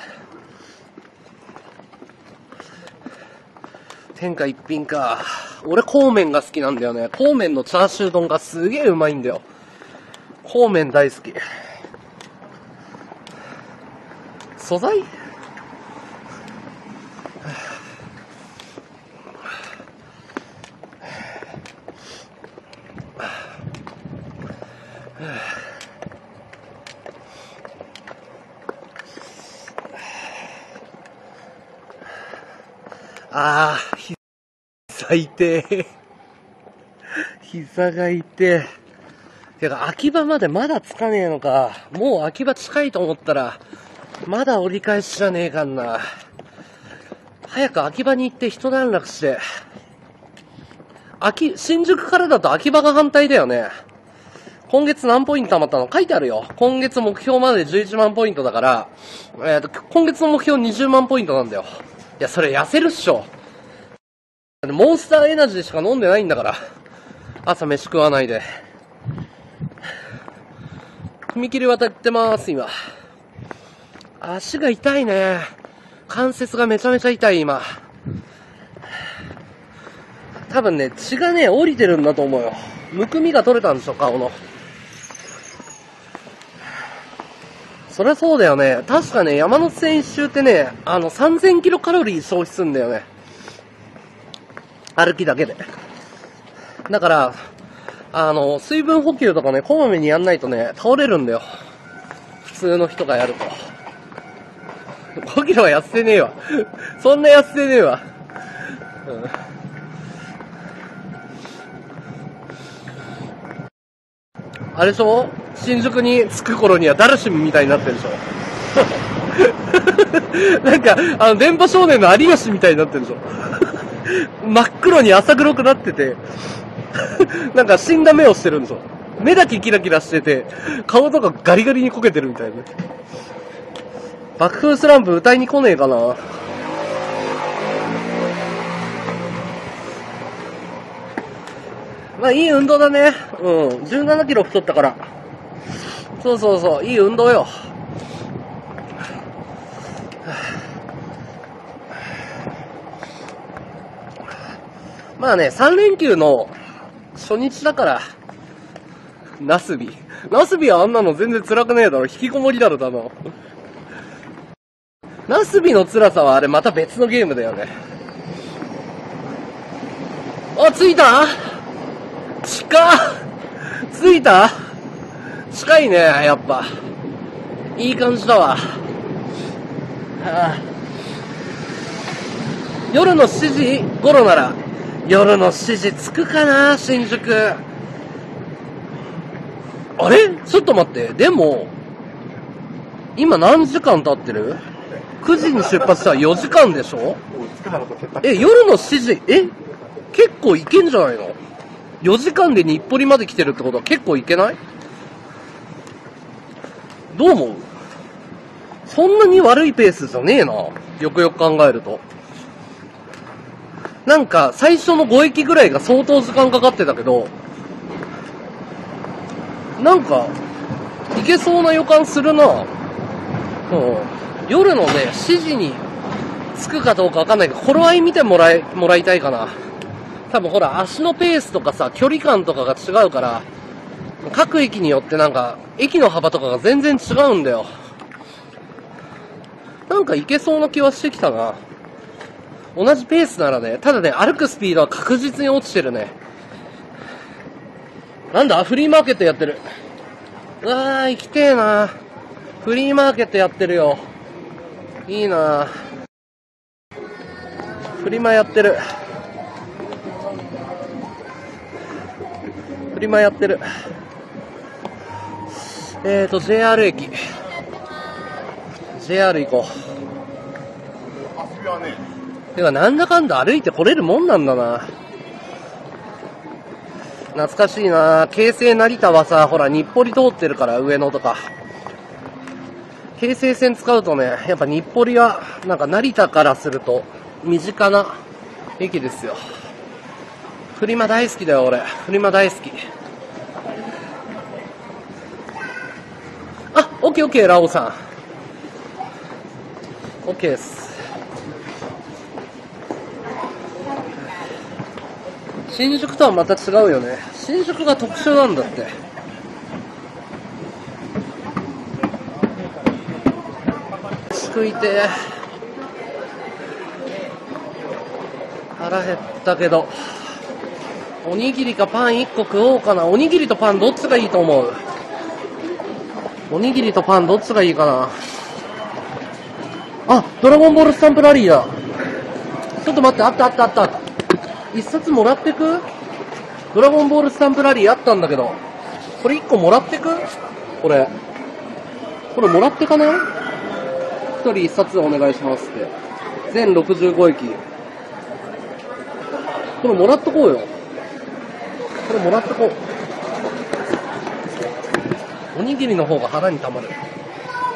天下一品か。俺、こうめんが好きなんだよね。こうめんのチャーシュー丼がすげえうまいんだよ。こうめん大好き。素材？ああ、膝痛え。膝が痛え。てか、秋葉までまだ着かねえのか。もう秋葉近いと思ったら、まだ折り返しじゃねえかんな。早く秋葉に行って一段落して。秋、新宿からだと秋葉が反対だよね。今月何ポイント貯まったの書いてあるよ。今月目標までじゅういちまんポイントだから、えーと、今月の目標にじゅうまんポイントなんだよ。いや、それ痩せるっしょ。モンスターエナジーしか飲んでないんだから。朝飯食わないで。踏切渡ってます、今。足が痛いね。関節がめちゃめちゃ痛い、今。多分ね、血がね、降りてるんだと思うよ。むくみが取れたんでしょ、顔の。そりゃそうだよね。確かね、山手線一周ってね、あの、さんぜんキロカロリー消費するんだよね。歩きだけで。だから、あの、水分補給とかね、こまめにやんないとね、倒れるんだよ。普通の人がやると。ごキロは痩せてねえわ。そんな痩せてねえわ。うん、あれでしょ、新宿に着く頃にはダルシムみたいになってるでしょ。なんか、あの、電波少年の有吉みたいになってるでしょ。真っ黒に浅黒くなってて、なんか死んだ目をしてるんでしょ。目だけキラキラしてて、顔とかガリガリにこけてるみたいな。爆風スランプ歌いに来ねえかな。まあ、いい運動だね。うん。じゅうななキロ太ったから。そうそうそう。いい運動よ。まあね、さんれんきゅうの初日だから、ナスビ。ナスビはあんなの全然辛くねえだろ。引きこもりだろ、多分。ナスビの辛さはあれまた別のゲームだよね。あ、着いた？近っ！着いた？近いね、やっぱ。いい感じだわ。はあ、夜のしちじ頃なら、夜のしちじ着くかな、新宿。あれ？ちょっと待って。でも、今何時間経ってる？ く 時に出発したらよじかんでしょ？え、夜のしちじ、え？結構いけんじゃないの？よじかんで日暮里まで来てるってことは結構いけない？どう思う？そんなに悪いペースじゃねえな。よくよく考えると。なんか、最初のごえきぐらいが相当時間かかってたけど、なんか、いけそうな予感するな。うん。夜のね、しちじに着くかどうかわかんないけど、頃合い見てもらい、もらいたいかな。多分ほら、足のペースとかさ、距離感とかが違うから、各駅によってなんか、駅の幅とかが全然違うんだよ。なんか行けそうな気はしてきたな。同じペースならね、ただね、歩くスピードは確実に落ちてるね。なんだ、フリーマーケットやってる。うわー、行きてえな。フリーマーケットやってるよ。いいな。フリマやってる。フリマやってる。えーと、ジェイアール 駅。ジェイアール 行こう。てか、なんだかんだ歩いて来れるもんなんだな。懐かしいな。京成成田はさ、ほら、日暮里通ってるから、上野とか。京成線使うとね、やっぱ日暮里は、なんか成田からすると、身近な駅ですよ。フリマ大好きだよ、俺。フリマ大好き。あ、オッケーオッケー、ラオさん。オッケーです。新宿とはまた違うよね。新宿が特殊なんだって。食いて腹減ったけど、おにぎりかパンいっこ食おうかな。おにぎりとパンどっちがいいと思う？おにぎりとパンどっちがいいかな。あ、ドラゴンボールスタンプラリーだ。ちょっと待って、あったあったあった。一冊もらってく？ドラゴンボールスタンプラリーあったんだけど、これ一個もらってく？これこれもらってかない？一人一冊お願いしますって。全ろくじゅうごえき。これもらっとこうよ。これもらっとこう。おにぎりの方が腹にたまる。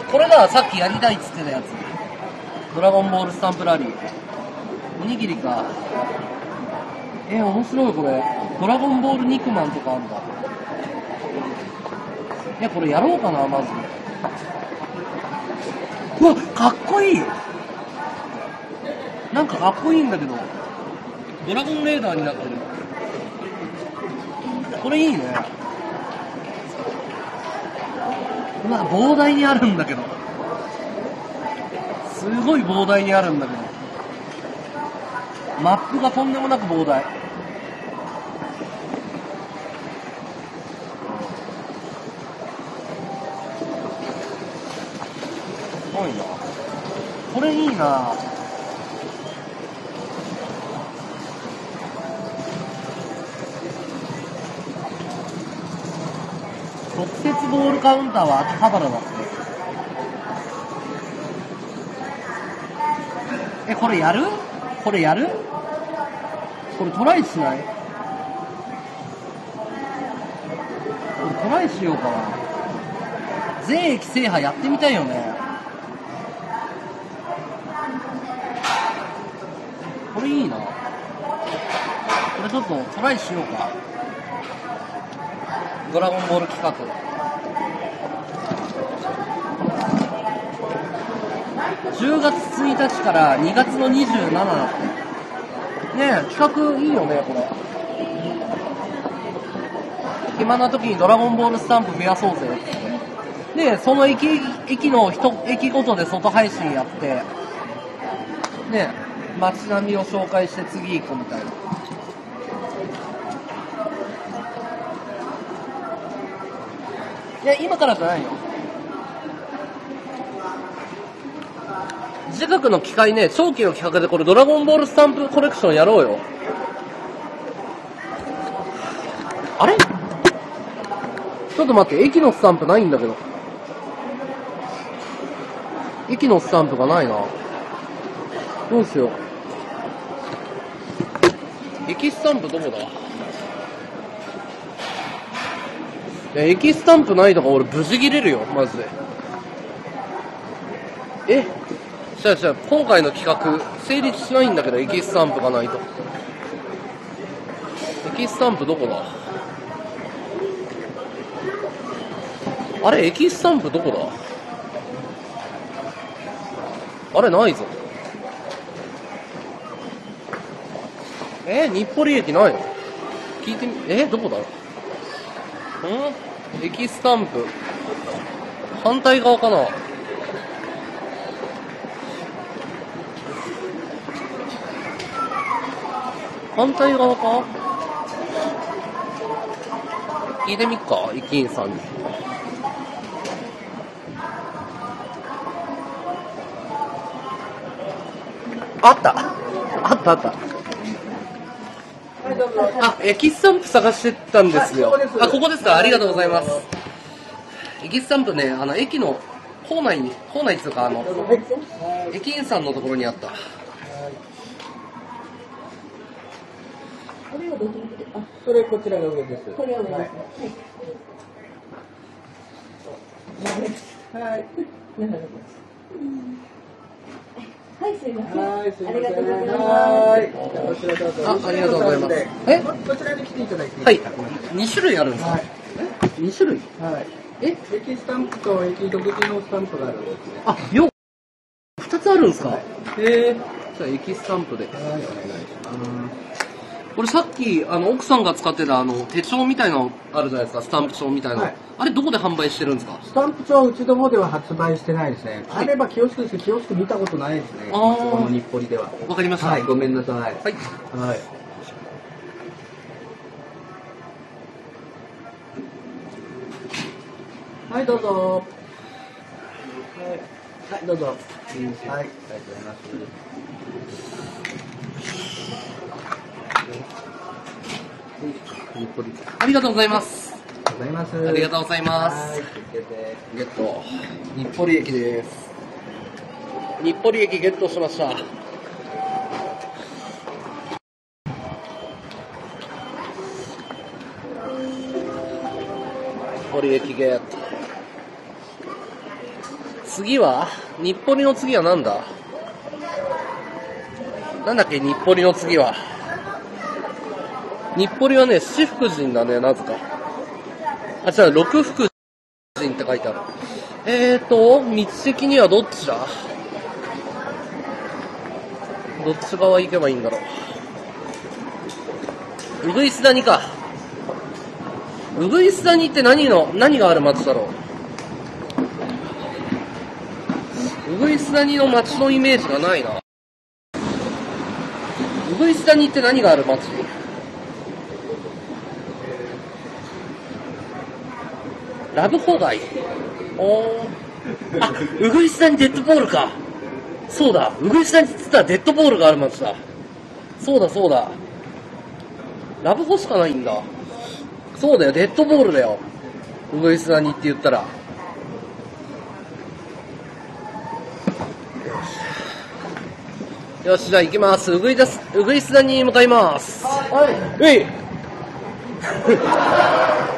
これだ、さっきやりたいっつってたやつ。ドラゴンボールスタンプラリー、おにぎりか。え、面白い。これドラゴンボール肉まんとかあるんだ。え、これやろうかな、まず。うわ、かっこいい。なんかかっこいいんだけど、ドラゴンレーダーになってる。これいいね。まあ膨大にあるんだけど、すごい膨大にあるんだけど、マップがとんでもなく膨大。多いな。これいいな。特設ボールカウンターは秋葉原だって。え、これやる？これやる？これトライしない？これトライしようかな。全駅制覇やってみたいよね。これいいな。これちょっとトライしようか。ドラゴンボール企画。じゅうがつついたちからにがつのにじゅうしちにちだって。ねえ、企画いいよね、これ。暇な時にドラゴンボールスタンプ増やそうぜって。で、その駅、駅のいち駅ごとで外配信やって、ねえ、街並みを紹介して次行くみたいな。いや、今からじゃないよ。自覚の機会ね、長期の企画でこれドラゴンボールスタンプコレクションやろうよ。あれ？ちょっと待って、駅のスタンプないんだけど。駅のスタンプがないな。どうしよう。駅スタンプどこだ？え、駅スタンプないとか俺無事切れるよ、マジで。え？違う違う、今回の企画成立しないんだけど、駅スタンプがないと。駅スタンプどこだ？あれ、駅スタンプどこだ？あれ、ないぞ。えー、日暮里駅ないの？聞いてみ、えー、どこだろう？ん？駅スタンプ反対側かな。反対側か？聞いてみっか、駅員さんに。あった！あったあった。あ、駅スタンプ探してたんですよ。あ、ここですか？ありがとうございます。駅スタンプね、あの、駅の構内に、構内っていうか、あの、駅員さんのところにあった。あ、それこちらが上です。これお願いします。はい。はい、すみません。はい、すみません。ありがとうございます。はい。こちらどうぞ。あ、ありがとうございます。え、こちらに来ていただいて。はい。二種類あるんですか。え、二種類。はい。え、駅スタンプと駅独自のスタンプがあるんですね。あ、よ。二つあるんですか。ええ。じゃあ駅スタンプで。はい、お願いします。これさっきあの奥さんが使ってたあの手帳みたいなのあるじゃないですか、スタンプ帳みたいな、はい、あれどこで販売してるんですか？スタンプ帳はうちどもでは発売してないですね。はい、あればキオスクですけど、キオスク見たことないですね、この日暮里では。わかりました、はい、ごめんなさい。はい、はい、はい、どうぞ、はい、はい、どうぞ、はい、ありがとうございます。ありがとうございます。ありがとうございます。ゲット。日暮里駅です。日暮里駅ゲットしました。日暮里駅ゲット。次は日暮里の次はなんだ？なんだっけ日暮里の次は。日暮里はね、四福神だね、なぜか。あ、違う、六福神って書いてある。えーと、道的にはどっちだ？どっち側行けばいいんだろう。うぐいす谷か。うぐいす谷って何の、何がある町だろう。うぐいす谷の町のイメージがないな。うぐいす谷って何がある町？ラブホーダイ。おー。あ、うぐいす谷デッドボールか。そうだ。うぐいす谷って言ったらデッドボールがある町だ。そうだそうだ。ラブホしかないんだ。そうだよ、デッドボールだよ。うぐいす谷って言ったら。よし、じゃあ行きます。うぐいす、うぐいす谷に向かいます。はい。うい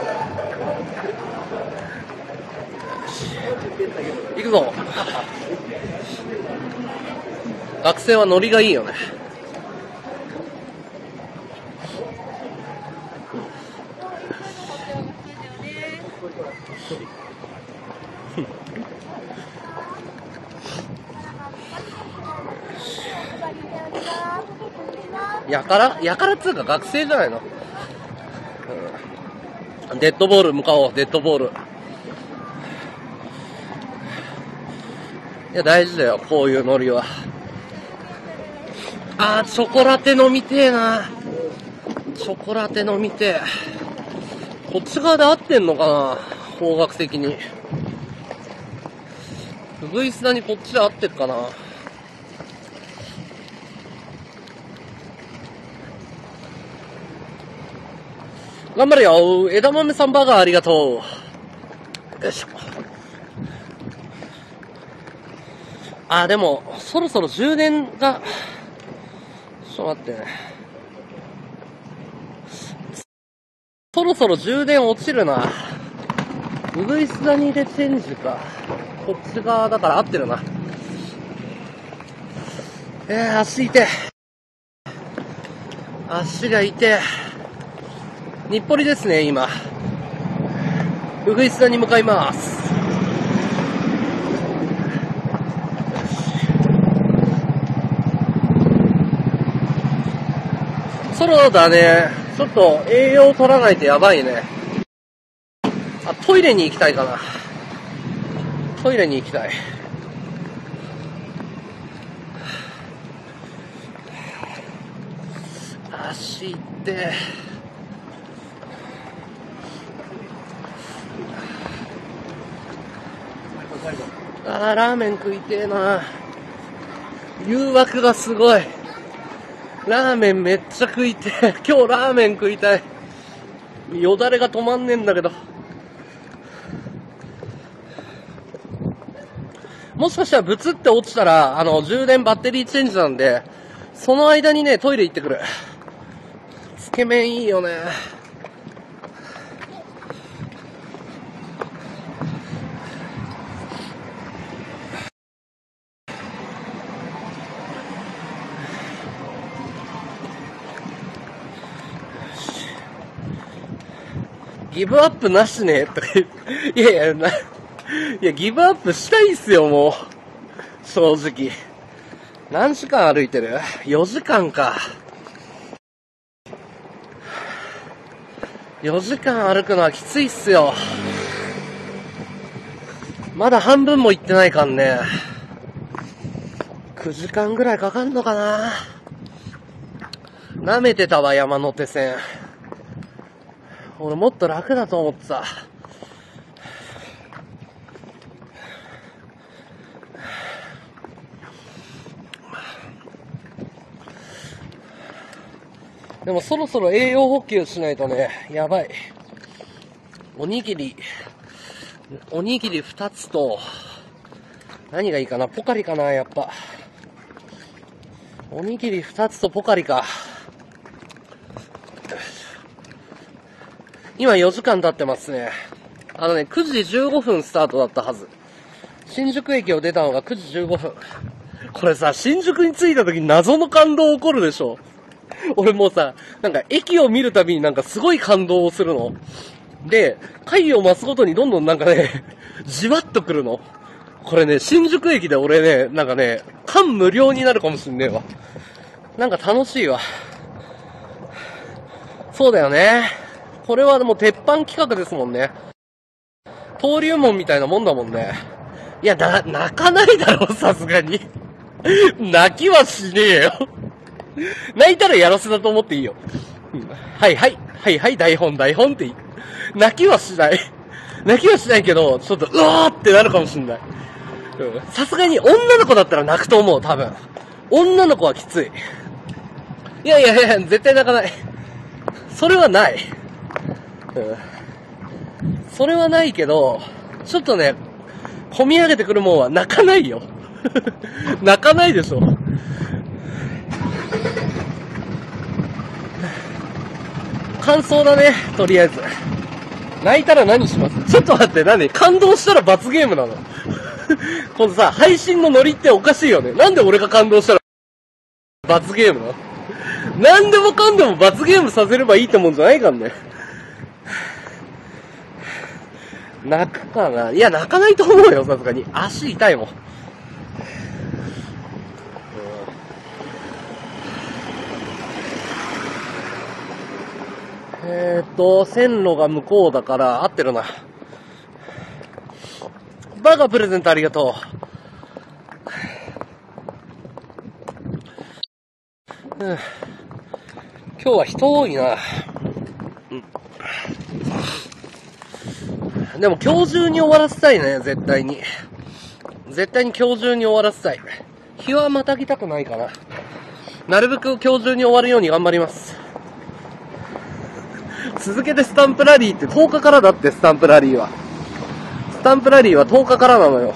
行くぞ。学生はノリがいいよね。やからやからっつうか学生じゃないの、うん、デッドボール向かおう、デッドボール。いや、大事だよ、こういうノリは。あー、チョコラテ飲みてえな。チョコラテ飲みてえ。こっち側で合ってんのかな、方角的に。うぐいす谷にこっちで合ってっかな。頑張れよ、枝豆さんバーガーありがとう。よいしょ。あ、でも、そろそろ充電が、ちょっと待ってね。そろそろ充電落ちるな。うぐいす谷でチェンジか。こっち側だから合ってるな。えー、足痛え。足が痛え。日暮里ですね、今。うぐいす谷に向かいます。ソロだね。ちょっと栄養取らないとやばいね。あ、トイレに行きたいかな。トイレに行きたい。足行って。あー、ラーメン食いてえな。誘惑がすごい。ラーメンめっちゃ食いてえ。今日ラーメン食いたい。よだれが止まんねえんだけど。もしかしたらブツって落ちたら、あの、充電バッテリーチェンジなんで、その間にね、トイレ行ってくる。つけ麺いいよね。ギブアップなしねとか言って。いやいや、な、いや、ギブアップしたいっすよ、もう。正直。何時間歩いてる？ よ 時間か。よじかん歩くのはきついっすよ。まだ半分も行ってないかんね。くじかんぐらいかかんのかな。舐めてたわ、山手線。俺もっと楽だと思ってた。でもそろそろ栄養補給しないとね、やばい。おにぎり、おにぎりふたつと、何がいいかな、ポカリかな、やっぱ。おにぎりふたつとポカリか。今よじかん経ってますね。あのね、くじじゅうごふんスタートだったはず。新宿駅を出たのがくじじゅうごふん。これさ、新宿に着いた時に謎の感動起こるでしょ。俺もうさ、なんか駅を見るたびになんかすごい感動をするの。で、回を増すごとにどんどんなんかね、じわっとくるの。これね、新宿駅で俺ね、なんかね、感無量になるかもしんねえわ。なんか楽しいわ。そうだよね。これはもう鉄板企画ですもんね。登竜門みたいなもんだもんね。いや、な、泣かないだろ、さすがに。泣きはしねえよ。泣いたらやらせだと思っていいよ。うん、はいはい、はいはい、台本台本っていい。泣きはしない。泣きはしないけど、ちょっと、うわーってなるかもしんない。さすがに女の子だったら泣くと思う、多分。女の子はきつい。いやいやいや、絶対泣かない。それはない。うん、それはないけど、ちょっとね、込み上げてくるもんは泣かないよ。泣かないでしょ。感想だね、とりあえず。泣いたら何します？ちょっと待って、何？感動したら罰ゲームなの？このさ、配信のノリっておかしいよね。なんで俺が感動したら罰ゲームなの？何でもかんでも罰ゲームさせればいいってもんじゃないかんね。泣くかな？いや、泣かないと思うよ、さすがに。足痛いもん。えーっと、線路が向こうだから、合ってるな。バーガープレゼントありがとう。うん、今日は人多いな。うん、でも今日中に終わらせたいね、絶対に。絶対に今日中に終わらせたい。日はまたぎたくないかな。なるべく今日中に終わるように頑張ります。続けてスタンプラリーってとおかからだって。スタンプラリーはスタンプラリーはとおかからなのよ。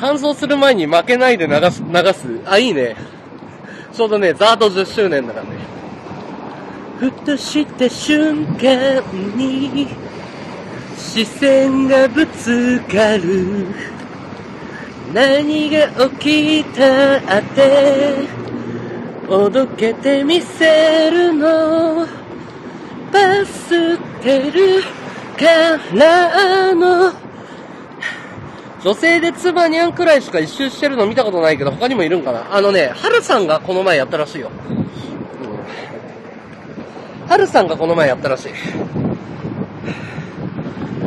完走する前に負けないで流す、流すあ、いいね。ちょうどね、ザードじゅっしゅうねんだからね。ふとした瞬間に視線がぶつかる、何が起きたっておどけてみせるの、バスってるからの。女性でツバニャンくらいしか一周してるの見たことないけど、他にもいるんかな。あのね、ハルさんがこの前やったらしいよ。ハルさんがこの前やったらしい。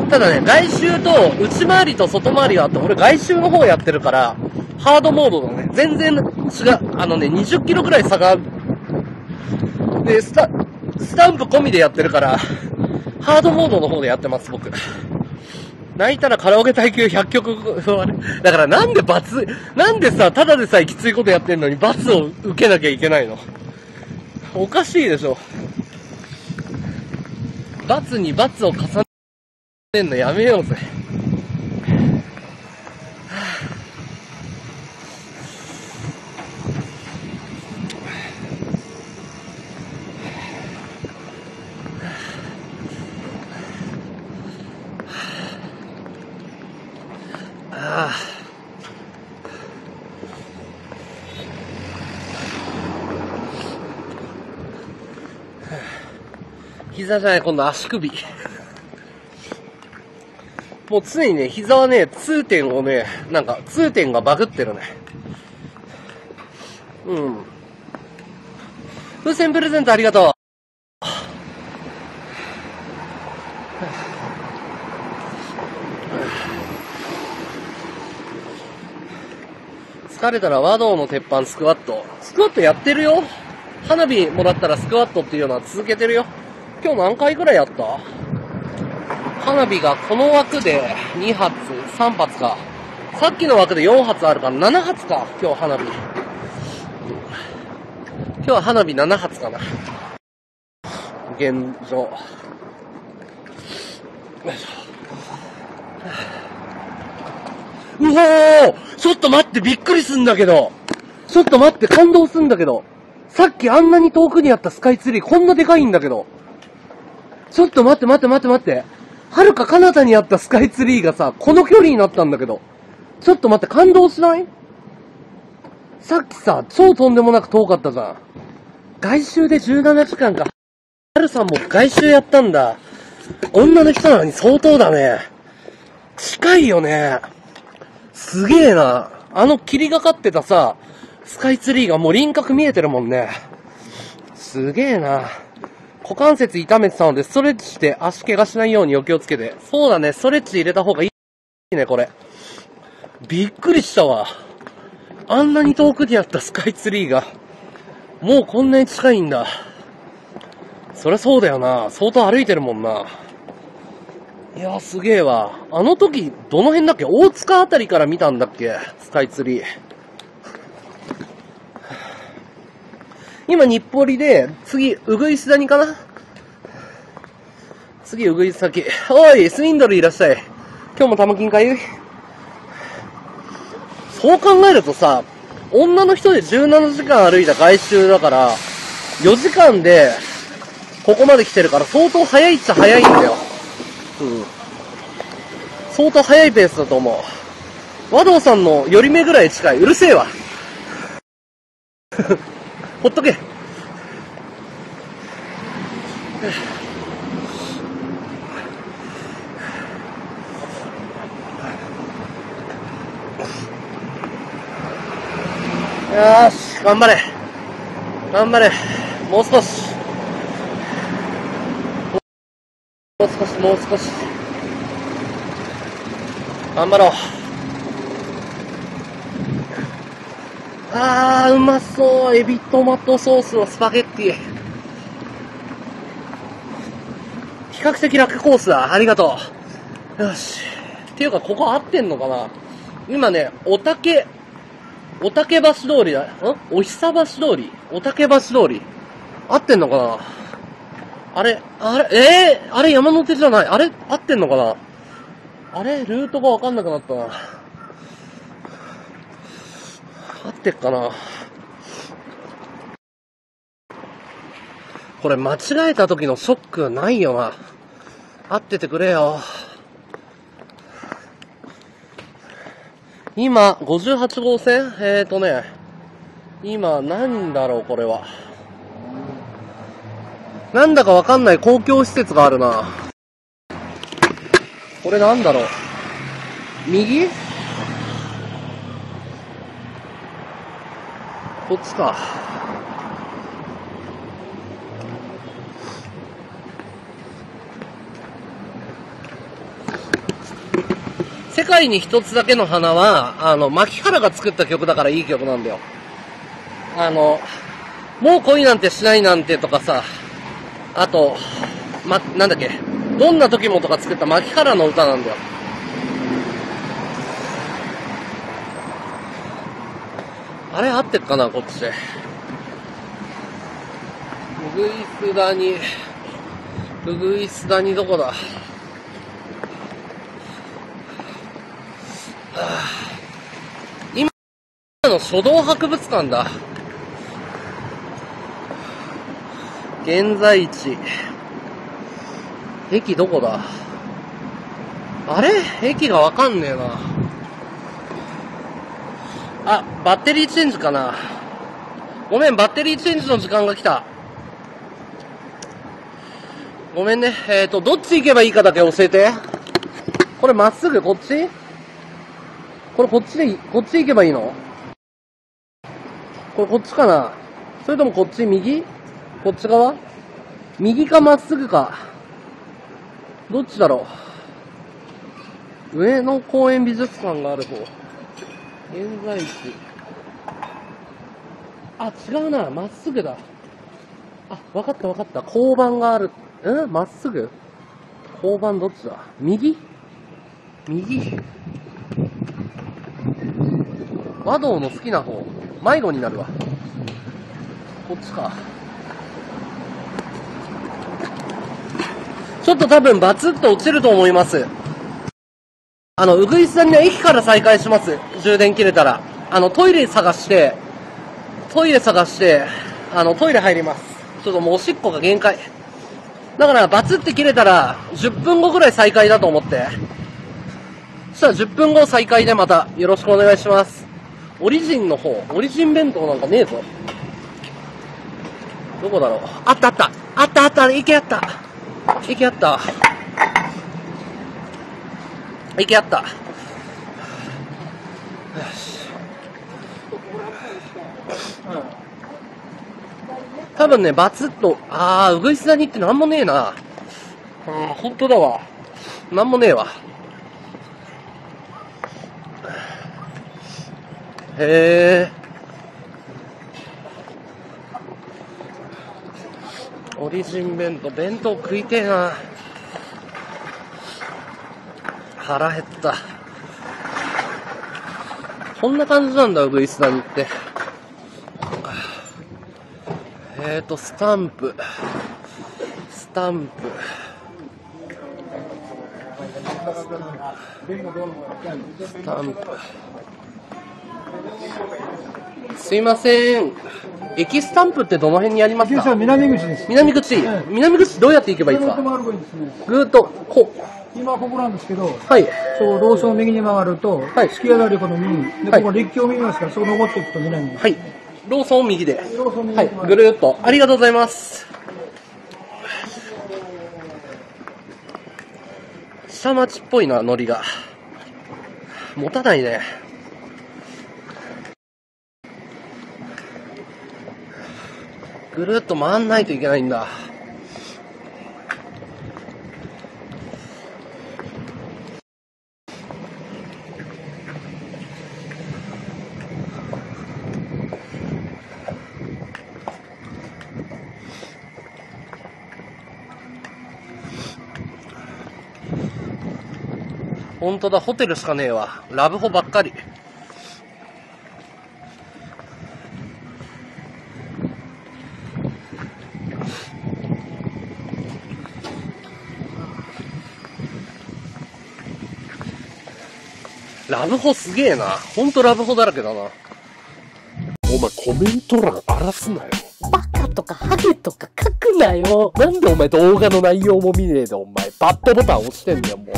ただね、外周と内回りと外回りがあって、俺外周の方やってるからハードモードだね。全然違う。あのね、にじゅっキロくらい差がある。で、スタ、スタンプ込みでやってるから、ハードモードの方でやってます、僕。泣いたらカラオケ耐久ひゃっきょく、だからなんで罰、なんでさ、ただでさえきついことやってんのに罰を受けなきゃいけないの？おかしいでしょ。罰に罰を重ねんのやめようぜ。ああ、膝じゃない、今度足首。もう常にね、膝はね、痛点をね、なんか痛点がバグってるね。うん。風船プレゼントありがとう。疲れたら和道の鉄板スクワット。スクワットやってるよ。花火もらったらスクワットっていうのは続けてるよ。今日何回くらいやった？花火がこの枠でに発、さん発か。さっきの枠でよん発あるからなな発か。今日花火。今日は花火なな発かな。現状。よいしょ。うおー！ちょっと待って、びっくりすんだけど。ちょっと待って、感動すんだけど。さっきあんなに遠くにあったスカイツリー、こんなでかいんだけど。ちょっと待って待って待って待って。遥か彼方にあったスカイツリーがさ、この距離になったんだけど。ちょっと待って、感動しない？さっきさ、超とんでもなく遠かったじゃん。外周でじゅうななじかんか。遥さんも外周やったんだ。女の人なのに相当だね。近いよね。すげえな。あの霧がかってたさ、スカイツリーがもう輪郭見えてるもんね。すげえな。股関節痛めてたので、ストレッチして足怪我しないようにお気をつけて。そうだね、ストレッチ入れた方がいいね、これ。びっくりしたわ。あんなに遠くにあったスカイツリーが、もうこんなに近いんだ。そりゃそうだよな。相当歩いてるもんな。いやー、すげえわ。あの時、どの辺だっけ？大塚あたりから見たんだっけ？スカイツリー。今、日暮里で、次、うぐいす谷かな？次、うぐいす先。おい、スウィンドルいらっしゃい。今日も玉金かゆい？そう考えるとさ、女の人でじゅうななじかん歩いた外周だから、よじかんで、ここまで来てるから、相当早いっちゃ早いんだよ。うん。相当早いペースだと思う。和道さんの寄り目ぐらい近い。うるせえわ。ほっとけ。よーし、頑張れ頑張れ。もう少しもう少しもう少し頑張ろう。あー、うまそう。エビトマトソースのスパゲッティ。比較的楽コースだ。ありがとう。よし。っていうか、ここ合ってんのかな？今ね、おたけおたけ橋通りだ。ん？おひさ橋通り？おたけ橋通り。合ってんのかな？あれ、あれ、ええー、あれ山手じゃない。あれ合ってんのかな？あれルートがわかんなくなったな。合ってっかな？これ間違えた時のショックないよな。合っててくれよ。今、ごじゅうはち号線？えーとね、今、何だろう、これは。なんだかわかんない公共施設があるな。これなんだろう。右？こっちか。世界に一つだけの花は、あの、牧原が作った曲だからいい曲なんだよ。あの、もう恋なんてしないなんてとかさ、あと、ま、なんだっけ、どんな時もとか作った牧原の歌なんだよ。あれ合ってっかな、こっちで。うぐいす谷、うぐいす谷どこだ？今の書道博物館だ。現在地。駅どこだ？あれ？駅がわかんねえな。あ、バッテリーチェンジかな。ごめん、バッテリーチェンジの時間が来た。ごめんね。えーと、どっち行けばいいかだけ教えて。これまっすぐこっち？これこっちで、こっち行けばいいの？これこっちかな？それともこっち右？こっち側、右かまっすぐか、どっちだろう。上の公園美術館がある方、現在地、あ、違うな、まっすぐだ。あ、分かった分かった、交番がある。うん、まっすぐ、交番どっちだ、右右、和道の好きな方、迷子になるわ。こっちか。ちょっと多分バツッと落ちると思います。あの、うぐいすさんには駅から再開します。充電切れたら。あの、トイレ探して、トイレ探して、あの、トイレ入ります。ちょっともうおしっこが限界。だから、バツって切れたら、じゅっぷんごくらい再開だと思って。そしたらじゅっぷんご再開でまたよろしくお願いします。オリジンの方、オリジン弁当なんかねえぞ。どこだろう。あったあったあったあった、池あった池あった池あった。よし。多分ね、バツッと、あー、うぐいす谷ってなんもねえな。うん、ほんとだわ。なんもねえわ。へえ。オリジン弁当、弁当食いてえな。腹減った。こんな感じなんだ、うぐいす谷って。えーと、スタンプ。スタンプ。スタンプ。すいません。駅スタンプってどの辺にありますか？南口です。南口、はい、南口どうやって行けばいいですか？ぐーっとこう。今ここなんですけど、はい。そう、ローソンを右に曲がると、はい。突き上がりこの右。で、ここ立教を見ますから、そう登っていくと南に。はい。ローソンを右で。ローソン右。はい。ぐるーっと。ありがとうございます。下町っぽいな、ノリが。持たないね。ぐるっと回んないといけないんだ。ほんとだ、ホテルしかねえわ。ラブホばっかり。ラブホすげえな。ほんとラブホだらけだな。お前コメント欄荒らすなよ。バカとかハゲとか書くなよ。なんでお前動画の内容も見ねえでお前バッドボタン押してんだよもう。